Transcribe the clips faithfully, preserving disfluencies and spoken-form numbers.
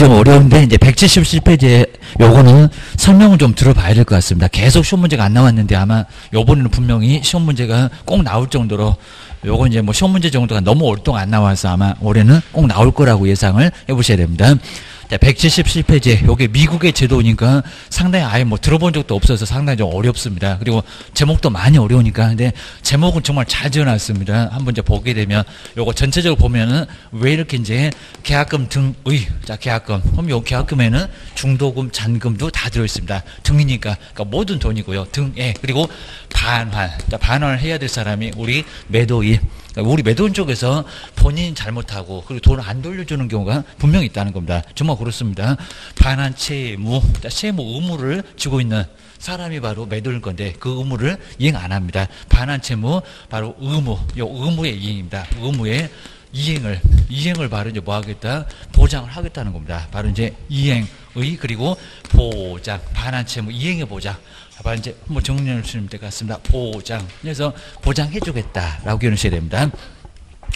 좀 어려운데 이제 백칠십칠 페이지에 요거는 설명을 좀 들어봐야 될 것 같습니다. 계속 시험 문제가 안 나왔는데 아마 요번에는 분명히 시험 문제가 꼭 나올 정도로 요거 이제 뭐 시험 문제 정도가 너무 오랫동안 안 나와서 아마 올해는 꼭 나올 거라고 예상을 해보셔야 됩니다. 자, 백칠십칠 페이지 요게 미국의 제도니까 상당히 아예 뭐 들어본 적도 없어서 상당히 좀 어렵습니다. 그리고 제목도 많이 어려우니까 근데 제목은 정말 잘 지어놨습니다. 한번 이제 보게 되면 요거 전체적으로 보면은 왜 이렇게 이제 계약금 등의 자 계약금 그럼 요 계약금에는 중도금 잔금도 다 들어있습니다. 등이니까 그러니까 모든 돈이고요. 등에 그리고 반환 자, 반환을 해야 될 사람이 우리 매도인 그러니까 우리 매도인 쪽에서 본인 잘못하고 그리고 돈을 안 돌려주는 경우가 분명히 있다는 겁니다. 정말 그렇습니다. 반환 채무, 채무 의무를 지고 있는 사람이 바로 매도인 건데 그 의무를 이행 안 합니다. 반환 채무 바로 의무, 요 의무의 이행입니다. 의무의 이행을 이행을 바로 이제 뭐 하겠다 보장을 하겠다는 겁니다. 바로 이제 이행의 그리고 보장 반환 채무 이행의 보장. 바로 이제 한번 정리해 주시면 될 것 같습니다. 보장 그래서 보장해주겠다라고 기원하셔야 됩니다.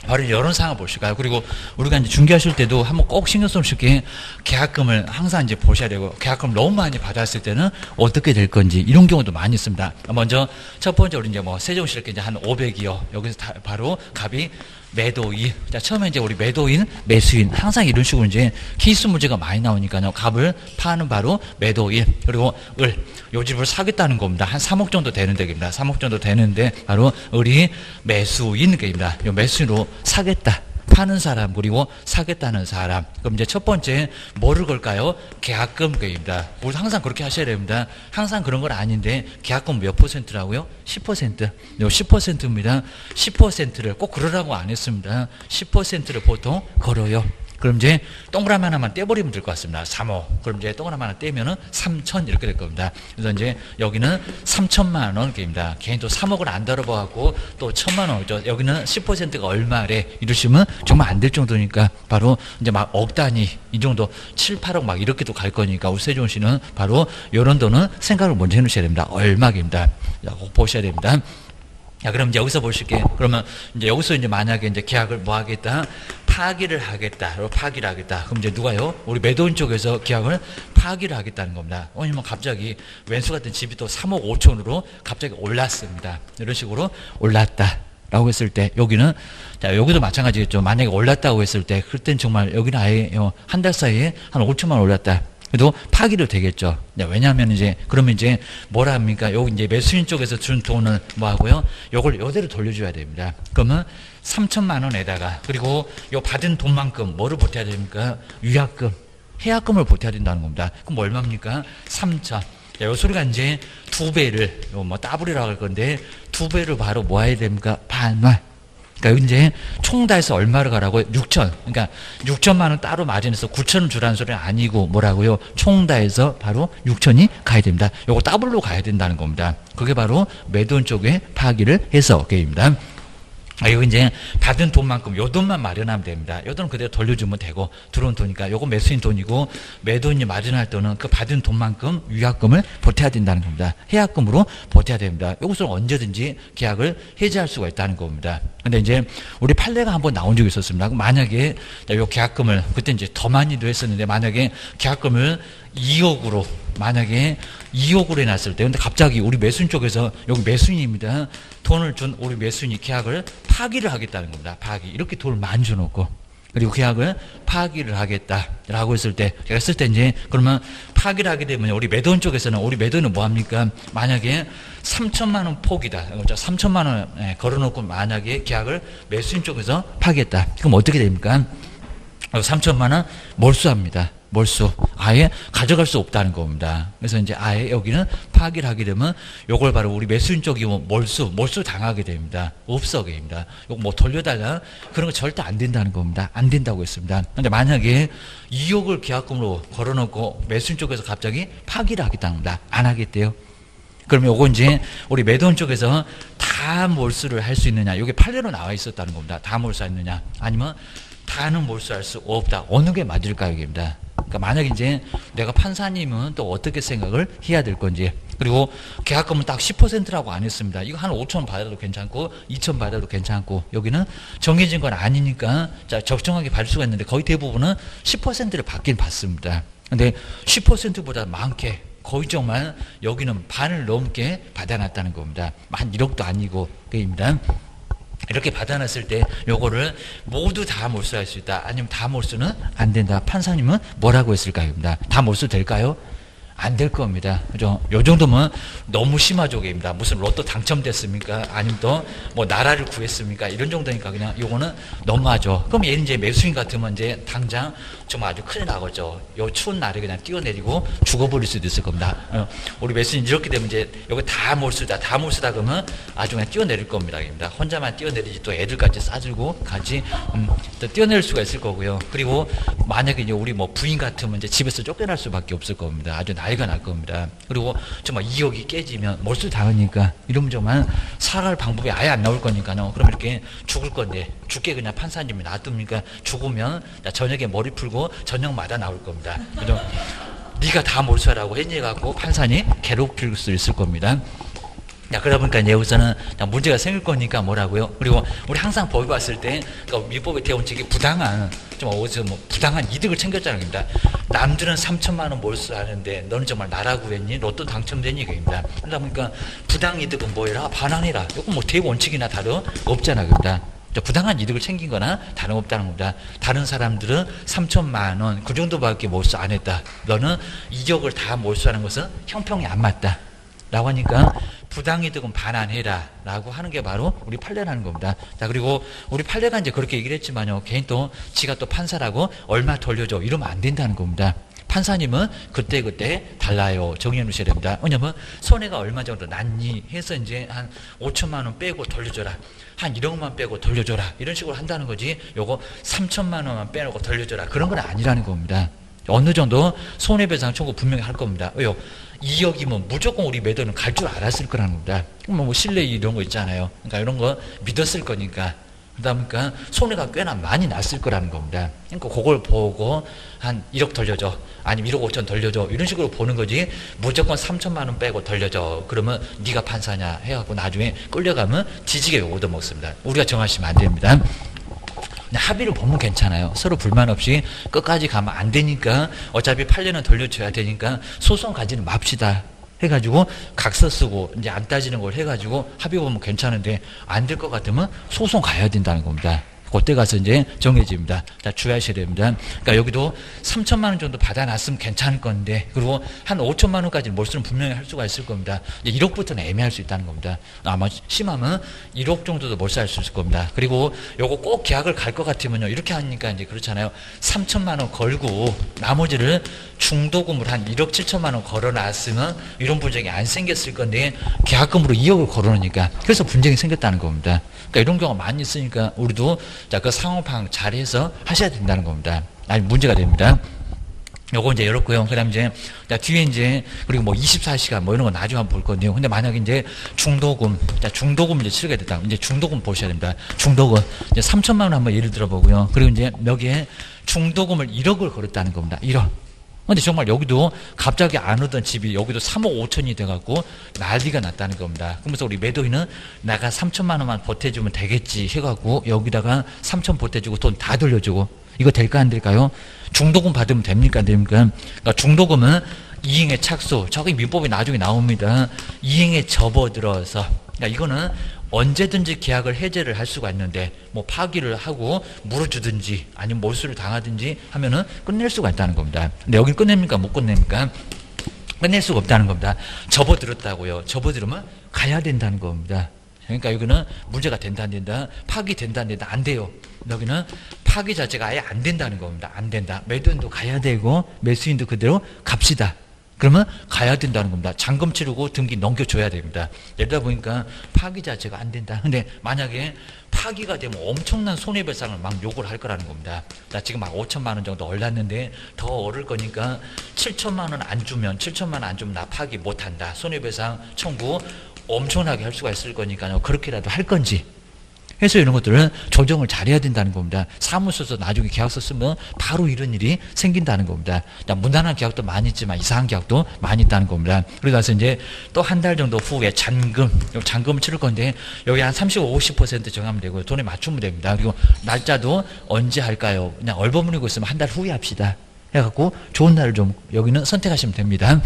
바로 이런 상황을 보실까요? 그리고 우리가 이제 중개하실 때도 한번 꼭 신경 써주시게 계약금을 항상 이제 보셔야 되고 계약금 너무 많이 받았을 때는 어떻게 될 건지 이런 경우도 많이 있습니다. 먼저 첫 번째 우리 이제 뭐 세종시를 이제 한 오백이요. 여기서 다 바로 갑이 매도인. 자, 처음에 이제 우리 매도인, 매수인. 항상 이런 식으로 이제 케이스 문제가 많이 나오니까요. 갑을 파는 바로 매도인. 그리고 을. 요 집을 사겠다는 겁니다. 한 삼억 정도 되는 댁입니다. 삼억 정도 되는데 바로 을이 매수인 댁입니다. 요 매수인으로 사겠다. 파는 사람 그리고 사겠다는 사람. 그럼 이제 첫 번째 뭐를 걸까요? 계약금입니다. 항상 그렇게 하셔야 됩니다. 항상 그런 건 아닌데 계약금 몇 퍼센트라고요? 십 퍼센트. 십 퍼센트입니다. 십 퍼센트를 꼭 그러라고 안 했습니다. 십 퍼센트를 보통 걸어요. 그럼 이제 동그라미 하나만 떼버리면 될 것 같습니다. 삼억. 그럼 이제 동그라미 하나 떼면은 삼천 이렇게 될 겁니다. 그래서 이제 여기는 삼천만 원입니다. 개인 또 삼억을 안 다뤄봐갖고 또 천만 원. 여기는 십 퍼센트가 얼마래. 이러시면 정말 안 될 정도니까 바로 이제 막 억 단위 이 정도 칠, 팔억 막 이렇게도 갈 거니까 우리 세종 씨는 바로 이런 돈은 생각을 먼저 해놓으셔야 됩니다. 얼마입니다. 꼭 보셔야 됩니다. 자, 그럼 이제 여기서 보실게. 그러면 이제 여기서 이제 만약에 이제 계약을 뭐 하겠다? 파기를 하겠다. 파기를 하겠다. 그럼 이제 누가요? 우리 매도인 쪽에서 계약을 파기를 하겠다는 겁니다. 왜냐면 갑자기 왼수 같은 집이 또 삼억 오천으로 갑자기 올랐습니다. 이런 식으로 올랐다. 라고 했을 때 여기는 자 여기도 마찬가지겠죠. 만약에 올랐다고 했을 때 그땐 정말 여기는 아예 한 달 사이에 한 오천만 원 올랐다. 그래도 파기도 되겠죠. 왜냐하면 이제 그러면 이제 뭐라 합니까? 여기 이제 매수인 쪽에서 준 돈을 뭐 하고요? 요걸 요대로 돌려줘야 됩니다. 그러면 삼천만 원에다가 그리고 요 받은 돈만큼 뭐를 보태야 됩니까? 위약금, 해약금을 보태야 된다는 겁니다. 그럼 얼마입니까? 삼천. 자, 요 소리가 이제 두 배를 요 뭐 따블이라고 할 건데 두 배를 바로 뭐 해야 됩니까? 반환. 그러니까 이제 총 다해서 얼마를 가라고? 육천. 그러니까 육천만 원 따로 마진해서 구천을 주라는 소리는 아니고 뭐라고요? 총 다해서 바로 육천이 가야 됩니다. 요거 더블로 가야 된다는 겁니다. 그게 바로 매도인 쪽에 파기를 해서 게임입니다. 아, 이거 이제 받은 돈만큼 요 돈만 마련하면 됩니다. 요 돈은 그대로 돌려주면 되고 들어온 돈이니까 요거 매수인 돈이고 매도인이 마련할 돈은 그 받은 돈만큼 위약금을 보태야 된다는 겁니다. 해약금으로 보태야 됩니다. 요것은 언제든지 계약을 해지할 수가 있다는 겁니다. 근데 이제 우리 판례가 한번 나온 적이 있었습니다. 만약에 요 계약금을 그때 이제 더 많이도 했었는데 만약에 계약금을 이억으로 만약에 이억으로 해놨을 때 근데 갑자기 우리 매수인 쪽에서 여기 매수인입니다. 돈을 준 우리 매수인이 계약을 파기를 하겠다는 겁니다. 파기 이렇게 돈을 많이 줘놓고 그리고 계약을 파기를 하겠다라고 했을 때 제가 했을 때 이제 그러면 파기를 하게 되면 우리 매도인 쪽에서는 우리 매도인은 뭐합니까? 만약에 삼천만 원 폭이다. 삼천만 원 걸어놓고 만약에 계약을 매수인 쪽에서 파기했다. 그럼 어떻게 됩니까? 삼천만 원 몰수합니다. 몰수 아예 가져갈 수 없다는 겁니다. 그래서 이제 아예 여기는 파기를 하게 되면 요걸 바로 우리 매수인 쪽이 뭐 몰수 몰수 당하게 됩니다. 없어게입니다. 요거 뭐 돌려달라 그런 거 절대 안 된다는 겁니다. 안 된다고 했습니다. 근데 만약에 이억을 계약금으로 걸어놓고 매수인 쪽에서 갑자기 파기를 하겠다는 겁니다. 안 하겠대요. 그러면 요거 이제 우리 매도인 쪽에서 다 몰수를 할 수 있느냐? 요게 판례로 나와 있었다는 겁니다. 다 몰수했느냐? 아니면 다는 몰수할 수 없다. 어느 게 맞을까요? 입니다. 그러니까 만약에 이제 내가 판사님은 또 어떻게 생각을 해야 될 건지. 그리고 계약금은 딱 십 퍼센트라고 안 했습니다. 이거 한 오천 받아도 괜찮고 이천 받아도 괜찮고, 여기는 정해진 건 아니니까 자 적정하게 받을 수가 있는데 거의 대부분은 십 퍼센트를 받긴 받습니다. 근데 십 퍼센트보다 많게 거의 정말 여기는 반을 넘게 받아놨다는 겁니다. 한 일억도 아니고 그입니다. 이렇게 받아놨을 때 요거를 모두 다 몰수할 수 있다, 아니면 다 몰수는 안 된다. 판사님은 뭐라고 했을까요? 다 몰수 될까요? 안 될 겁니다. 그죠? 요 정도면 너무 심하죠, 입니다. 무슨 로또 당첨됐습니까? 아니면 또 뭐 나라를 구했습니까? 이런 정도니까 그냥 요거는 너무하죠. 그럼 얘는 이제 매수인 같으면 이제 당장 정말 아주 큰일 나겠죠. 요 추운 날에 그냥 뛰어내리고 죽어버릴 수도 있을 겁니다. 우리 매수인 이렇게 되면 이제 요거 다 몰수다, 다 몰수다 그러면 아주 그냥 뛰어내릴 겁니다. 입니다. 혼자만 뛰어내리지 또 애들까지 싸들고 같이 음, 또 뛰어낼 수가 있을 거고요. 그리고 만약에 이제 우리 뭐 부인 같으면 이제 집에서 쫓겨날 수밖에 없을 겁니다. 아주 나이가 날 겁니다. 그리고 정말 이억이 깨지면 몰수 당하니까 이러면 정말 살아갈 방법이 아예 안 나올 거니까요. 그럼 이렇게 죽을 건데 죽게 그냥 판사님이 놔둡니까? 죽으면 저녁에 머리 풀고 저녁마다 나올 겁니다. 그죠? 네가 다 몰수하라고 했니갖고 판사님 괴롭힐 수 있을 겁니다. 자, 그러다 보니까 여기서는 문제가 생길 거니까 뭐라고요? 그리고 우리 항상 법을 봤을 때 그러니까 민법의 대원칙이 부당한, 좀 어디서 뭐 부당한 이득을 챙겼다는 겁니다. 남들은 삼천만 원 몰수하는데 너는 정말 나라 구했니? 로또 당첨된 얘기입니다. 그러다 보니까 부당 이득은 뭐해라? 반환해라. 이건 뭐 대원칙이나 다른 없잖아, 겁니다. 부당한 이득을 챙긴 거나 다름없다는 겁니다. 다른 사람들은 삼천만 원 그 정도밖에 몰수 안 했다. 너는 이억을 다 몰수하는 것은 형평이 안 맞다. 라고 하니까 부당이득은 반환해라 라고 하는 게 바로 우리 판례라는 겁니다. 자, 그리고 우리 판례가 이제 그렇게 얘기를 했지만요, 개인 또 지가 또 판사라고 얼마 돌려줘 이러면 안 된다는 겁니다. 판사님은 그때그때 달라요. 정해 놓으셔야 됩니다. 왜냐면 손해가 얼마 정도 났니 해서 이제 한 오천만 원 빼고 돌려줘라, 한 일억만 빼고 돌려줘라 이런 식으로 한다는 거지, 요거 삼천만 원만 빼놓고 돌려줘라 그런 건 아니라는 겁니다. 어느 정도 손해배상 청구 분명히 할 겁니다. 왜요? 이억이면 무조건 우리 매도는 갈 줄 알았을 거라는 겁니다. 뭐 신뢰 이런 거 있잖아요. 그러니까 이런 거 믿었을 거니까. 그러다 보니까 손해가 꽤나 많이 났을 거라는 겁니다. 그러니까 그걸 보고 한 일억 돌려줘, 아니면 일억 오천 돌려줘 이런 식으로 보는 거지, 무조건 삼천만 원 빼고 돌려줘 그러면 네가 판사냐 해갖고 나중에 끌려가면 뒤지게 얻어먹습니다. 우리가 정하시면 안 됩니다. 합의를 보면 괜찮아요. 서로 불만 없이 끝까지 가면 안 되니까 어차피 판례는 돌려줘야 되니까 소송 가지는 맙시다 해가지고 각서 쓰고 이제 안 따지는 걸 해가지고 합의 보면 괜찮은데 안 될 것 같으면 소송 가야 된다는 겁니다. 그때 가서 이제 정해집니다. 자, 주의하셔야 됩니다. 그러니까 여기도 삼천만 원 정도 받아놨으면 괜찮을 건데, 그리고 한 오천만 원까지 몰수는 분명히 할 수가 있을 겁니다. 일억부터는 애매할 수 있다는 겁니다. 아마 심하면 일억 정도도 몰수할 수 있을 겁니다. 그리고 요거 꼭 계약을 갈 것 같으면요, 이렇게 하니까 이제 그렇잖아요. 삼천만 원 걸고 나머지를 중도금으로 한 일억 칠천만 원 걸어놨으면 이런 분쟁이 안 생겼을 건데 계약금으로 이억을 걸어놓으니까 그래서 분쟁이 생겼다는 겁니다. 그러니까 이런 경우가 많이 있으니까 우리도 자, 그 상호 파악 잘해서 하셔야 된다는 겁니다. 아니, 문제가 됩니다. 요거 이제 열었고요. 그 다음 이제, 자, 뒤에 이제, 그리고 뭐 이십사 시간 뭐 이런 거 나중에 한번 볼 건데요. 근데 만약에 이제 중도금, 자, 중도금 이제 치르게 됐다. 이제 중도금 보셔야 됩니다. 중도금. 이제 삼천만 원 한번 예를 들어 보고요. 그리고 이제 여기에 중도금을 일억을 걸었다는 겁니다. 일억. 근데 정말 여기도 갑자기 안 오던 집이 여기도 삼억 오천이 돼갖고 난리가 났다는 겁니다. 그러면서 우리 매도인은 내가 삼천만 원만 보태주면 되겠지 해갖고 여기다가 삼천 보태주고 돈 다 돌려주고 이거 될까 안 될까요? 중도금 받으면 됩니까 안 됩니까? 그러니까 중도금은 이행의 착수, 저기 민법이 나중에 나옵니다. 이행에 접어들어서, 그러니까 이거는 언제든지 계약을 해제를 할 수가 있는데 뭐 파기를 하고 물어주든지 아니면 몰수를 당하든지 하면은 끝낼 수가 있다는 겁니다. 근데 여기 끝냅니까 못 끝냅니까? 끝낼 수가 없다는 겁니다. 접어들었다고요. 접어들으면 가야 된다는 겁니다. 그러니까 여기는 문제가 된다 안 된다, 파기 된다 안 된다, 안 돼요. 여기는 파기 자체가 아예 안 된다는 겁니다. 안 된다. 매도인도 가야 되고 매수인도 그대로 갑시다. 그러면 가야 된다는 겁니다. 잔금 치르고 등기 넘겨줘야 됩니다. 이러다 보니까 파기 자체가 안 된다. 근데 만약에 파기가 되면 엄청난 손해배상을 막 요구를 할 거라는 겁니다. 나 지금 막 오천만 원 정도 올랐는데 더 오를 거니까 칠천만 원 안 주면, 칠천만 원 안 주면 나 파기 못한다. 손해배상 청구 엄청나게 할 수가 있을 거니까요. 그렇게라도 할 건지. 그래서 이런 것들은 조정을 잘해야 된다는 겁니다. 사무소에서 나중에 계약서 쓰면 바로 이런 일이 생긴다는 겁니다. 무난한 계약도 많이 있지만 이상한 계약도 많이 있다는 겁니다. 그러고 나서 이제 또 한 달 정도 후에 잔금, 잔금을 치를 건데 여기 한 삼십, 오십 퍼센트 정하면 되고요. 돈에 맞추면 됩니다. 그리고 날짜도 언제 할까요? 그냥 얼버무리고 있으면 한 달 후에 합시다. 해갖고 좋은 날을 좀 여기는 선택하시면 됩니다.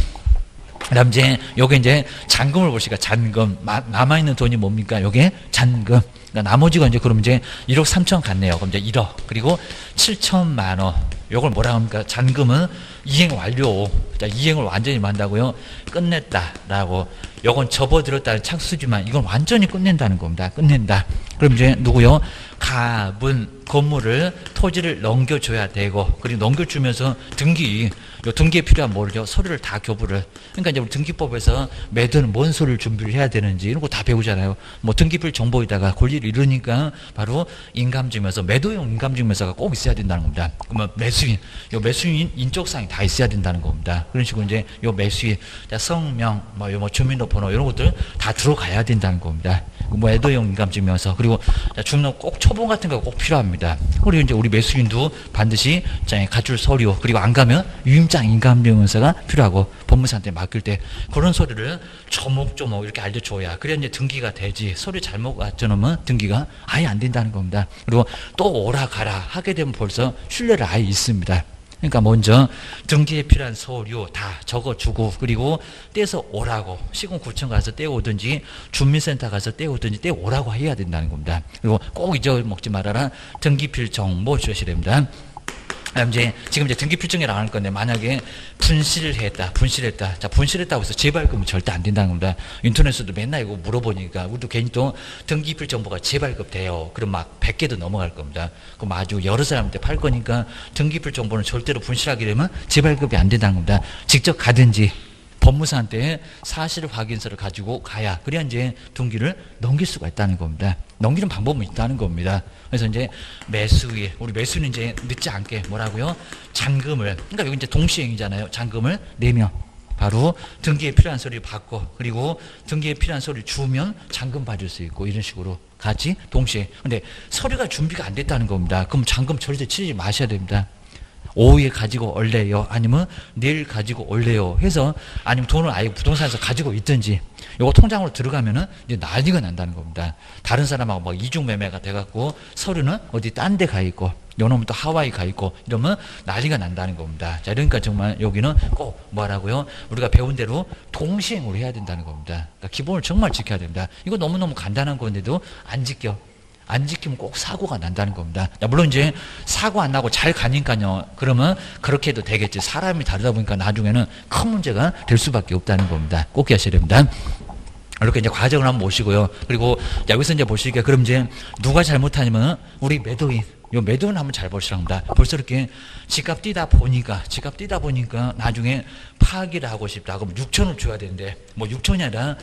그 다음 이제 요게 이제 잔금을 보시니까 잔금 남아있는 돈이 뭡니까? 요게 잔금. 그러니까 나머지가 이제 그럼 이제 일억 삼천 갔네요. 그럼 이제 일억 그리고 칠천만 원. 요걸 뭐라 합니까? 잔금은 이행 완료. 자, 이행을 완전히 만다고요. 끝냈다라고. 요건 접어들었다는 착수지만 이건 완전히 끝낸다는 겁니다. 끝낸다. 그럼 이제 누구요? 갑은 건물을 토지를 넘겨줘야 되고, 그리고 넘겨주면서 등기, 요 등기에 필요한 뭐를요? 서류를 다 교부를. 그러니까 이제 우리 등기법에서 매도는 뭔 서류를 준비를 해야 되는지 이런 거 다 배우잖아요. 뭐 등기필 정보에다가 권리를 이루니까 바로 인감증명서, 매도용 인감증명서가 꼭 있어야 된다는 겁니다. 그러면 매수인, 요 매수인 인적사항이 다 있어야 된다는 겁니다. 그런 식으로 이제 요 매수인, 성명, 뭐, 요 뭐 주민등록번호 이런 것들 다 들어가야 된다는 겁니다. 뭐 매도용 인감증명서 그리고 주민은 꼭 초본 같은 거 꼭 필요합니다. 그리고 이제 우리 매수인도 반드시 가출 서류 그리고 안 가면 유임장 인감증명서가 필요하고 법무사한테 맡길 때 그런 서류를 조목조목 이렇게 알려줘야 그래야 이제 등기가 되지 서류 잘못 갖춰놓으면 등기가 아예 안 된다는 겁니다. 그리고 또 오라 가라 하게 되면 벌써 신뢰를 아예 있습니다. 그러니까 먼저 등기에 필요한 서류 다 적어주고 그리고 떼서 오라고 시군구청 가서 떼오든지 주민센터 가서 떼오든지 떼오라고 해야 된다는 겁니다. 그리고 꼭 잊어먹지 말아라 등기필 정보 주셔야 됩니다. 그다음 이제 지금 이제 등기필증이 나갈 건데 만약에 분실했다, 분실했다, 자 분실했다고 해서 재발급은 절대 안 된다는 겁니다. 인터넷에서도 맨날 이거 물어보니까 우리도 괜히 또 등기필 정보가 재발급 돼요. 그럼 막 백 개도 넘어갈 겁니다. 그럼 아주 여러 사람한테 팔 거니까 등기필 정보는 절대로 분실하게 되면 재발급이 안 된다는 겁니다. 직접 가든지 법무사한테 사실 확인서를 가지고 가야 그래야 이제 등기를 넘길 수가 있다는 겁니다. 넘기는 방법은 있다는 겁니다. 그래서 이제 매수일 우리 매수는 이제 늦지 않게 뭐라고요? 잔금을 그러니까 여기 이제 동시행이잖아요. 잔금을 내면 바로 등기에 필요한 서류 받고 그리고 등기에 필요한 서류 주면 잔금 받을 수 있고 이런 식으로 같이 동시에 근데 서류가 준비가 안 됐다는 겁니다. 그럼 잔금 절대 치르지 마셔야 됩니다. 오후에 가지고 올래요 아니면 내일 가지고 올래요 해서 아니면 돈을 아예 부동산에서 가지고 있든지 요거 통장으로 들어가면은 이제 난리가 난다는 겁니다. 다른 사람하고 막 이중매매가 돼갖고 서류는 어디 딴 데 가 있고 요놈은 또 하와이 가 있고 이러면 난리가 난다는 겁니다. 자 그러니까 정말 여기는 꼭 뭐라고요? 우리가 배운 대로 동시행으로 해야 된다는 겁니다. 그러니까 기본을 정말 지켜야 됩니다. 이거 너무너무 간단한 건데도 안 지켜. 안 지키면 꼭 사고가 난다는 겁니다. 물론 이제 사고 안 나고 잘 가니까요. 그러면 그렇게 해도 되겠지. 사람이 다르다 보니까 나중에는 큰 문제가 될 수밖에 없다는 겁니다. 꼭 기억하셔야 됩니다. 이렇게 이제 과정을 한번 보시고요. 그리고 여기서 이제 보시니까 그럼 이제 누가 잘못하냐면 우리 매도인. 요 매도인 한번 잘 보시라고 합니다. 벌써 이렇게 집값 뛰다 보니까 집값 뛰다 보니까 나중에 파기를 하고 싶다. 그럼 육천을 줘야 되는데 뭐 육천이 아니라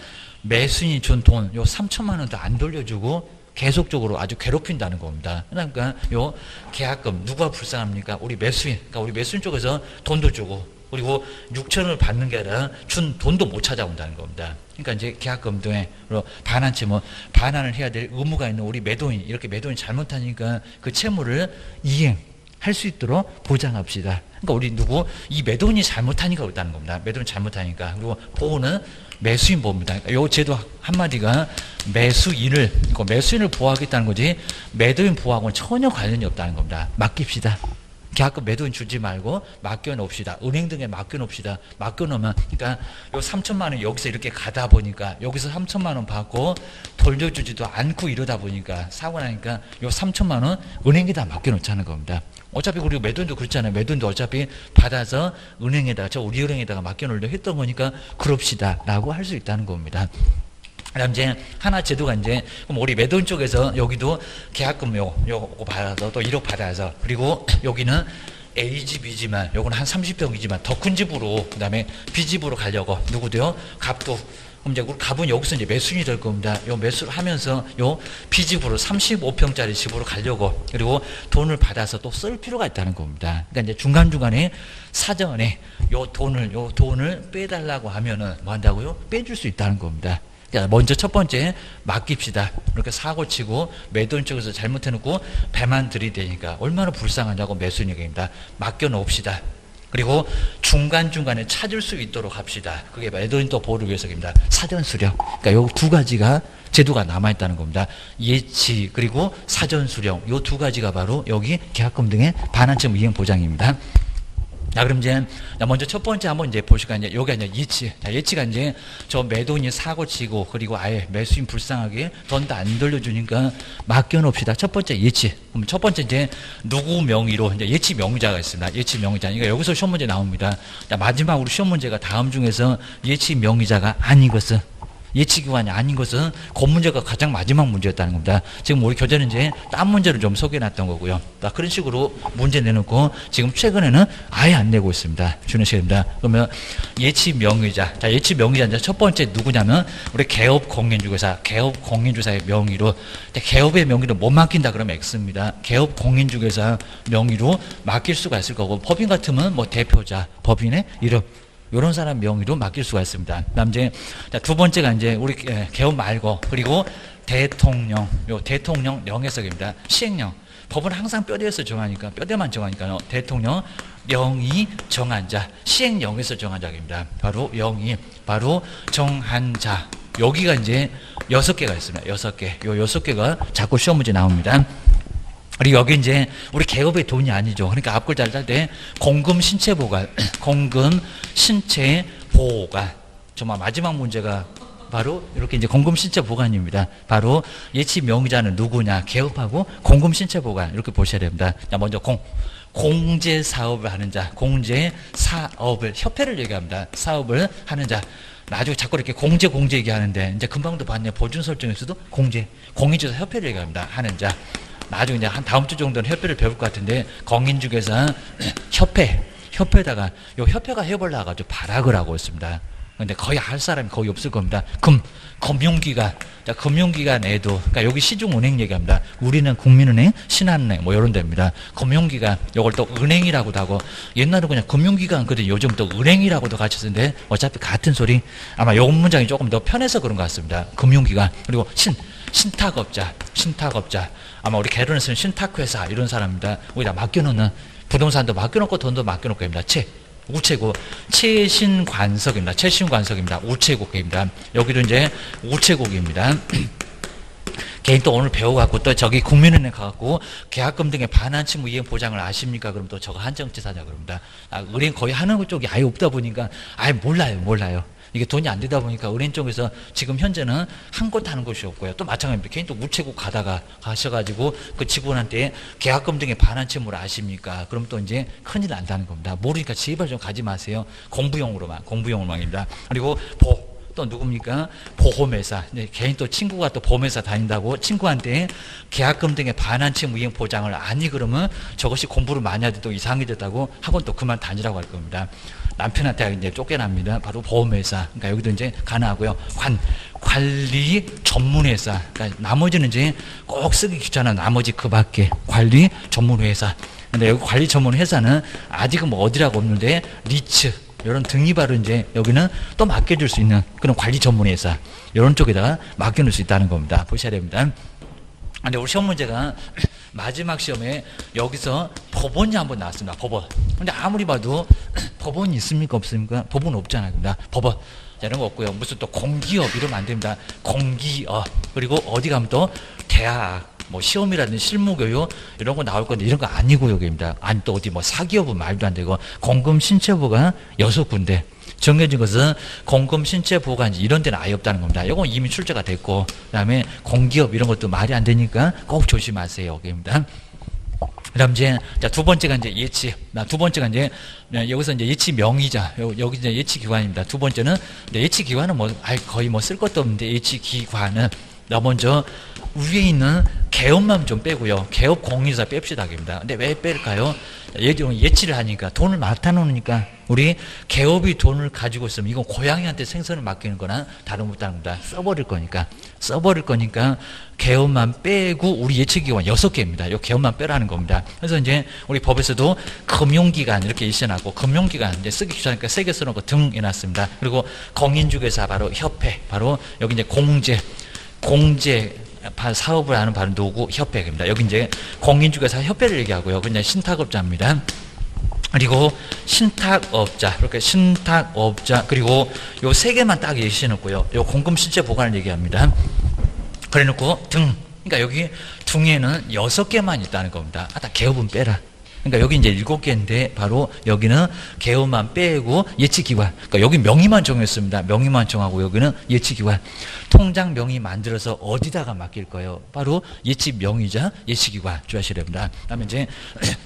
매수인이 준 돈 요 삼천만 원도 안 돌려주고 계속적으로 아주 괴롭힌다는 겁니다. 그러니까 요 계약금 누가 불쌍합니까? 우리 매수인. 그러니까 우리 매수인 쪽에서 돈도 주고 그리고 육천을 받는 게 아니라 준 돈도 못 찾아온다는 겁니다. 그러니까 이제 계약금 등에 반환치 뭐 반환을 해야 될 의무가 있는 우리 매도인 이렇게 매도인 잘못하니까 그 채무를 이행. 할 수 있도록 보장합시다. 그러니까 우리 누구 이 매도인이 잘못하니까 그렇다는 겁니다. 매도인 잘못하니까 그리고 보호는 매수인 보호입니다. 요 제도 한 마디가 매수인을 매수인을 보호하겠다는 거지 매도인 보호하고는 전혀 관련이 없다는 겁니다. 맡깁시다. 계약금 매도인 주지 말고 맡겨놓읍시다. 은행 등에 맡겨놓읍시다. 맡겨놓으면 그러니까 요 삼천만 원 여기서 이렇게 가다 보니까 여기서 삼천만 원 받고 돌려주지도 않고 이러다 보니까 사고 나니까 요 삼천만 원 은행에다 맡겨놓자는 겁니다. 어차피 우리 매도인도 그렇잖아요. 매도인도 어차피 받아서 은행에다가 저 우리 은행에다가 맡겨놓으려고 했던 거니까 그럽시다 라고 할 수 있다는 겁니다. 그다음 이제 하나 제도가 이제 그럼 우리 매도인 쪽에서 여기도 계약금 요 요거 받아서 또 일억 받아서 그리고 여기는 A 집이지만 요거는 한 삼십 평이지만 더 큰 집으로 그다음에 B 집으로 가려고 누구도요 갑도 그럼 이제 우리 갑은 여기서 이제 매수인이 될 겁니다. 요 매수를 하면서 요 B 집으로 삼십오 평짜리 집으로 가려고 그리고 돈을 받아서 또 쓸 필요가 있다는 겁니다. 그러니까 이제 중간 중간에 사전에 요 돈을 요 돈을 빼달라고 하면은 뭐 한다고요? 빼줄 수 있다는 겁니다. 자, 먼저 첫 번째 맡깁시다. 이렇게 사고치고 매도인 쪽에서 잘못해놓고 배만 들이대니까 얼마나 불쌍하냐고 매수인 얘기입니다. 맡겨놓읍시다. 그리고 중간중간에 찾을 수 있도록 합시다. 그게 매도인 또 보호를 위해서입니다. 사전수령. 그러니까 요 두 가지가 제도가 남아있다는 겁니다. 예치 그리고 사전수령. 요 두 가지가 바로 여기 계약금 등의 반환점 이행 보장입니다. 자, 그럼 이제, 먼저 첫 번째 한번 이제 보실까요? 이제 요게 이제 예치. 자, 예치가 이제 저 매도인이 사고 치고, 그리고 아예 매수인 불쌍하게 돈 다 안 돌려주니까 맡겨놓읍시다. 첫 번째 예치. 그럼 첫 번째 이제 누구 명의로, 이제 예치 명의자가 있습니다. 예치 명의자. 그러니까 여기서 시험 문제 나옵니다. 자, 마지막으로 시험 문제가 다음 중에서 예치 명의자가 아닌 것은, 예치기관이 아닌 것은 그 문제가 가장 마지막 문제였다는 겁니다. 지금 우리 교재는 이제 딴 문제를 좀 소개해놨던 거고요. 그런 식으로 문제 내놓고 지금 최근에는 아예 안 내고 있습니다. 주는 시간입니다. 그러면 예치 명의자. 자, 예치 명의자 첫 번째 누구냐면 우리 개업 공인중개사, 개업 공인중개사의 명의로. 개업의 명의로 못 맡긴다 그러면 X입니다. 개업 공인중개사 명의로 맡길 수가 있을 거고, 법인 같으면 뭐 대표자, 법인의 이름. 이런 사람 명의로 맡길 수가 있습니다. 그다음 이제 두 번째가 이제 우리 개업 말고 그리고 대통령, 요 대통령 명의석입니다. 시행령. 법은 항상 뼈대에서 정하니까 뼈대만 정하니까요. 대통령 명의 정한 자, 시행령에서 정한 자입니다. 바로 명의, 바로 정한 자. 여기가 이제 여섯 개가 있습니다. 여섯 개. 요 여섯 개가 자꾸 시험 문제 나옵니다. 그리고 여기 이제 우리 개업의 돈이 아니죠. 그러니까 앞 글자를 짤 때 공금 신체 보관, 공금 신체 보관. 정말 마지막 문제가 바로 이렇게 이제 공금 신체 보관입니다. 바로 예치 명의자는 누구냐? 개업하고 공금 신체 보관 이렇게 보셔야 됩니다. 자, 먼저 공. 공제 사업을 하는 자, 공제 사업을 협회를 얘기합니다. 사업을 하는 자. 나중에 자꾸 이렇게 공제 공제 얘기하는데 이제 금방도 봤네. 보준 설정에서도 공제 공인중개사 협회를 얘기합니다. 하는 자. 나중에 이제 한 다음 주 정도는 협회를 배울 것 같은데, 공인중개사 협회, 협회에다가, 요 협회가 해볼라가지고 발악을 하고 있습니다. 근데 거의 할 사람이 거의 없을 겁니다. 금, 금융기관. 자, 금융기관에도, 그러니까 여기 시중은행 얘기합니다. 우리는 국민은행, 신한은행, 뭐 이런 데입니다. 금융기관, 요걸 또 은행이라고도 하고, 옛날에 그냥 금융기관, 그런데 요즘 또 은행이라고도 같이 쓰는데, 어차피 같은 소리, 아마 요 문장이 조금 더 편해서 그런 것 같습니다. 금융기관. 그리고 신, 신탁업자, 신탁업자. 아마 우리 개론에 쓰는 신탁회사, 이런 사람입니다. 우리가 맡겨놓는, 부동산도 맡겨놓고 돈도 맡겨놓고 입니다. 채, 우체국, 최신관석입니다. 최신관석입니다. 우체국입니다. 여기도 이제 우체국입니다. 개인 또 오늘 배워갖고 또 저기 국민은행 가갖고 계약금 등의 반환 채무 이행 보장을 아십니까? 그럼 또 저거 한정치사냐 그럽니다. 아, 은행 거의 하는 쪽이 아예 없다 보니까 아예 몰라요, 몰라요. 이게 돈이 안 되다 보니까 은행 쪽에서 지금 현재는 한 곳 하는 곳이 없고요. 또 마찬가지입니다. 개인 또 우체국 가다가 가셔가지고 그 직원한테 계약금 등의 반환 채무를 아십니까? 그럼 또 이제 큰일 난다는 겁니다. 모르니까 제발 좀 가지 마세요. 공부용으로만, 공부용으로만입니다. 그리고 보. 또 누굽니까? 보험회사. 개인 또 친구가 또 보험회사 다닌다고 친구한테 계약금 등의 반환 채무 이행 보장을 아니 그러면 저것이 공부를 많이 하더라도 이상이 됐다고 학원 또 그만 다니라고 할 겁니다. 남편한테 이제 쫓겨납니다. 바로 보험회사. 그러니까 여기도 이제 가능하고요. 관, 관리 전문회사. 그러니까 나머지는 이제 꼭 쓰기 귀찮은 나머지 그 밖에 관리 전문회사. 근데 여기 관리 전문회사는 아직은 뭐 어디라고 없는데 리츠. 이런 등이 바로 이제 여기는 또 맡겨줄 수 있는 그런 관리 전문회사 이런 쪽에다가 맡겨놓을 수 있다는 겁니다. 보셔야 됩니다. 근데 우리 시험 문제가 마지막 시험에 여기서 법원이 한번 나왔습니다. 법원. 근데 아무리 봐도 법원이 있습니까? 없습니까? 법원 없잖아요. 그러니까 법원. 자, 이런 거 없고요. 무슨 또 공기업 이러면 안 됩니다. 공기업. 그리고 어디 가면 또 대학. 뭐 시험이라든지 실무교육 이런 거 나올 건데 이런 거 아니고 여기입니다. 아니 또 어디 뭐 사기업은 말도 안 되고 공금 신체 보관 여섯 군데 정해진 것은 공금 신체 보관지 이런 데는 아예 없다는 겁니다. 이건 이미 출제가 됐고 그다음에 공기업 이런 것도 말이 안 되니까 꼭 조심하세요. 여기입니다. 그다음 이제 자, 두 번째가 이제 예치. 나 두 번째가 이제 여기서 이제 예치 명의자. 여기 이제 예치 기관입니다. 두 번째는 예치 기관은 뭐 거의 뭐 쓸 것도 없는데 예치 기관은 나 먼저 위에 있는 개업만 좀 빼고요. 개업 공인중개사 뺍시다. 근데 왜 뺄까요? 예치를 하니까 돈을 맡아 놓으니까 우리 개업이 돈을 가지고 있으면 이건 고양이한테 생선을 맡기는 거나 다름없다는 거다. 써버릴 거니까. 써버릴 거니까 개업만 빼고 우리 예치기관 여섯 개입니다. 이 개업만 빼라는 겁니다. 그래서 이제 우리 법에서도 금융기관 이렇게 일시해놨고 금융기관 이제 쓰기 귀찮으니까 세게 쓰는 거 등 해놨습니다. 그리고 공인중개사 바로 협회 바로 여기 이제 공제 공제 사업을 하는 바로 누구 협회입니다. 여기 이제 공인중개사 협회를 얘기하고요. 그냥 신탁업자입니다. 그리고 신탁업자, 이렇게 신탁업자 그리고 요 세 개만 딱 예시해놓고요. 요 공금 실제 보관을 얘기합니다. 그래놓고 등, 그러니까 여기 등에는 여섯 개만 있다는 겁니다. 아, 다 개업은 빼라. 그러니까 여기 이제 일곱 개인데 바로 여기는 개업만 빼고 예치기관. 그러니까 여기 명의만 정했습니다. 명의만 정하고 여기는 예치기관. 통장 명의 만들어서 어디다가 맡길 거예요? 바로 예치 명의자, 예치기관 주의하셔야 됩니다. 그다음에 이제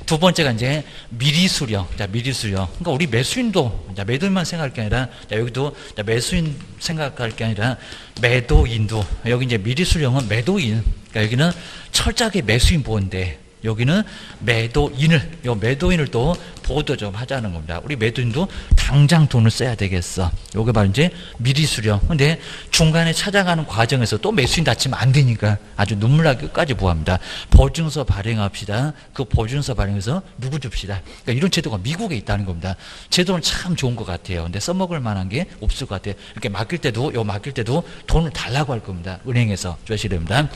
두 번째가 이제 미리 수령. 자, 미리 수령. 그러니까 우리 매수인도 자, 매도인만 생각할 게 아니라 자, 여기도 자, 매수인 생각할 게 아니라 매도인도 여기 이제 미리 수령은 매도인. 그러니까 여기는 철저하게 매수인 보호인데. 여기는 매도인을, 요 매도인을 또 보도 좀 하자는 겁니다. 우리 매도인도 당장 돈을 써야 되겠어. 요게 바로 이제 미리 수령. 근데 중간에 찾아가는 과정에서 또 매수인 다치면 안 되니까 아주 눈물 나게 끝까지 보호합니다. 보증서 발행합시다. 그 보증서 발행해서 누구 줍시다. 그러니까 이런 제도가 미국에 있다는 겁니다. 제도는 참 좋은 것 같아요. 근데 써먹을 만한 게 없을 것 같아요. 이렇게 맡길 때도, 요 맡길 때도 돈을 달라고 할 겁니다. 은행에서. 주의하셔야 됩니다.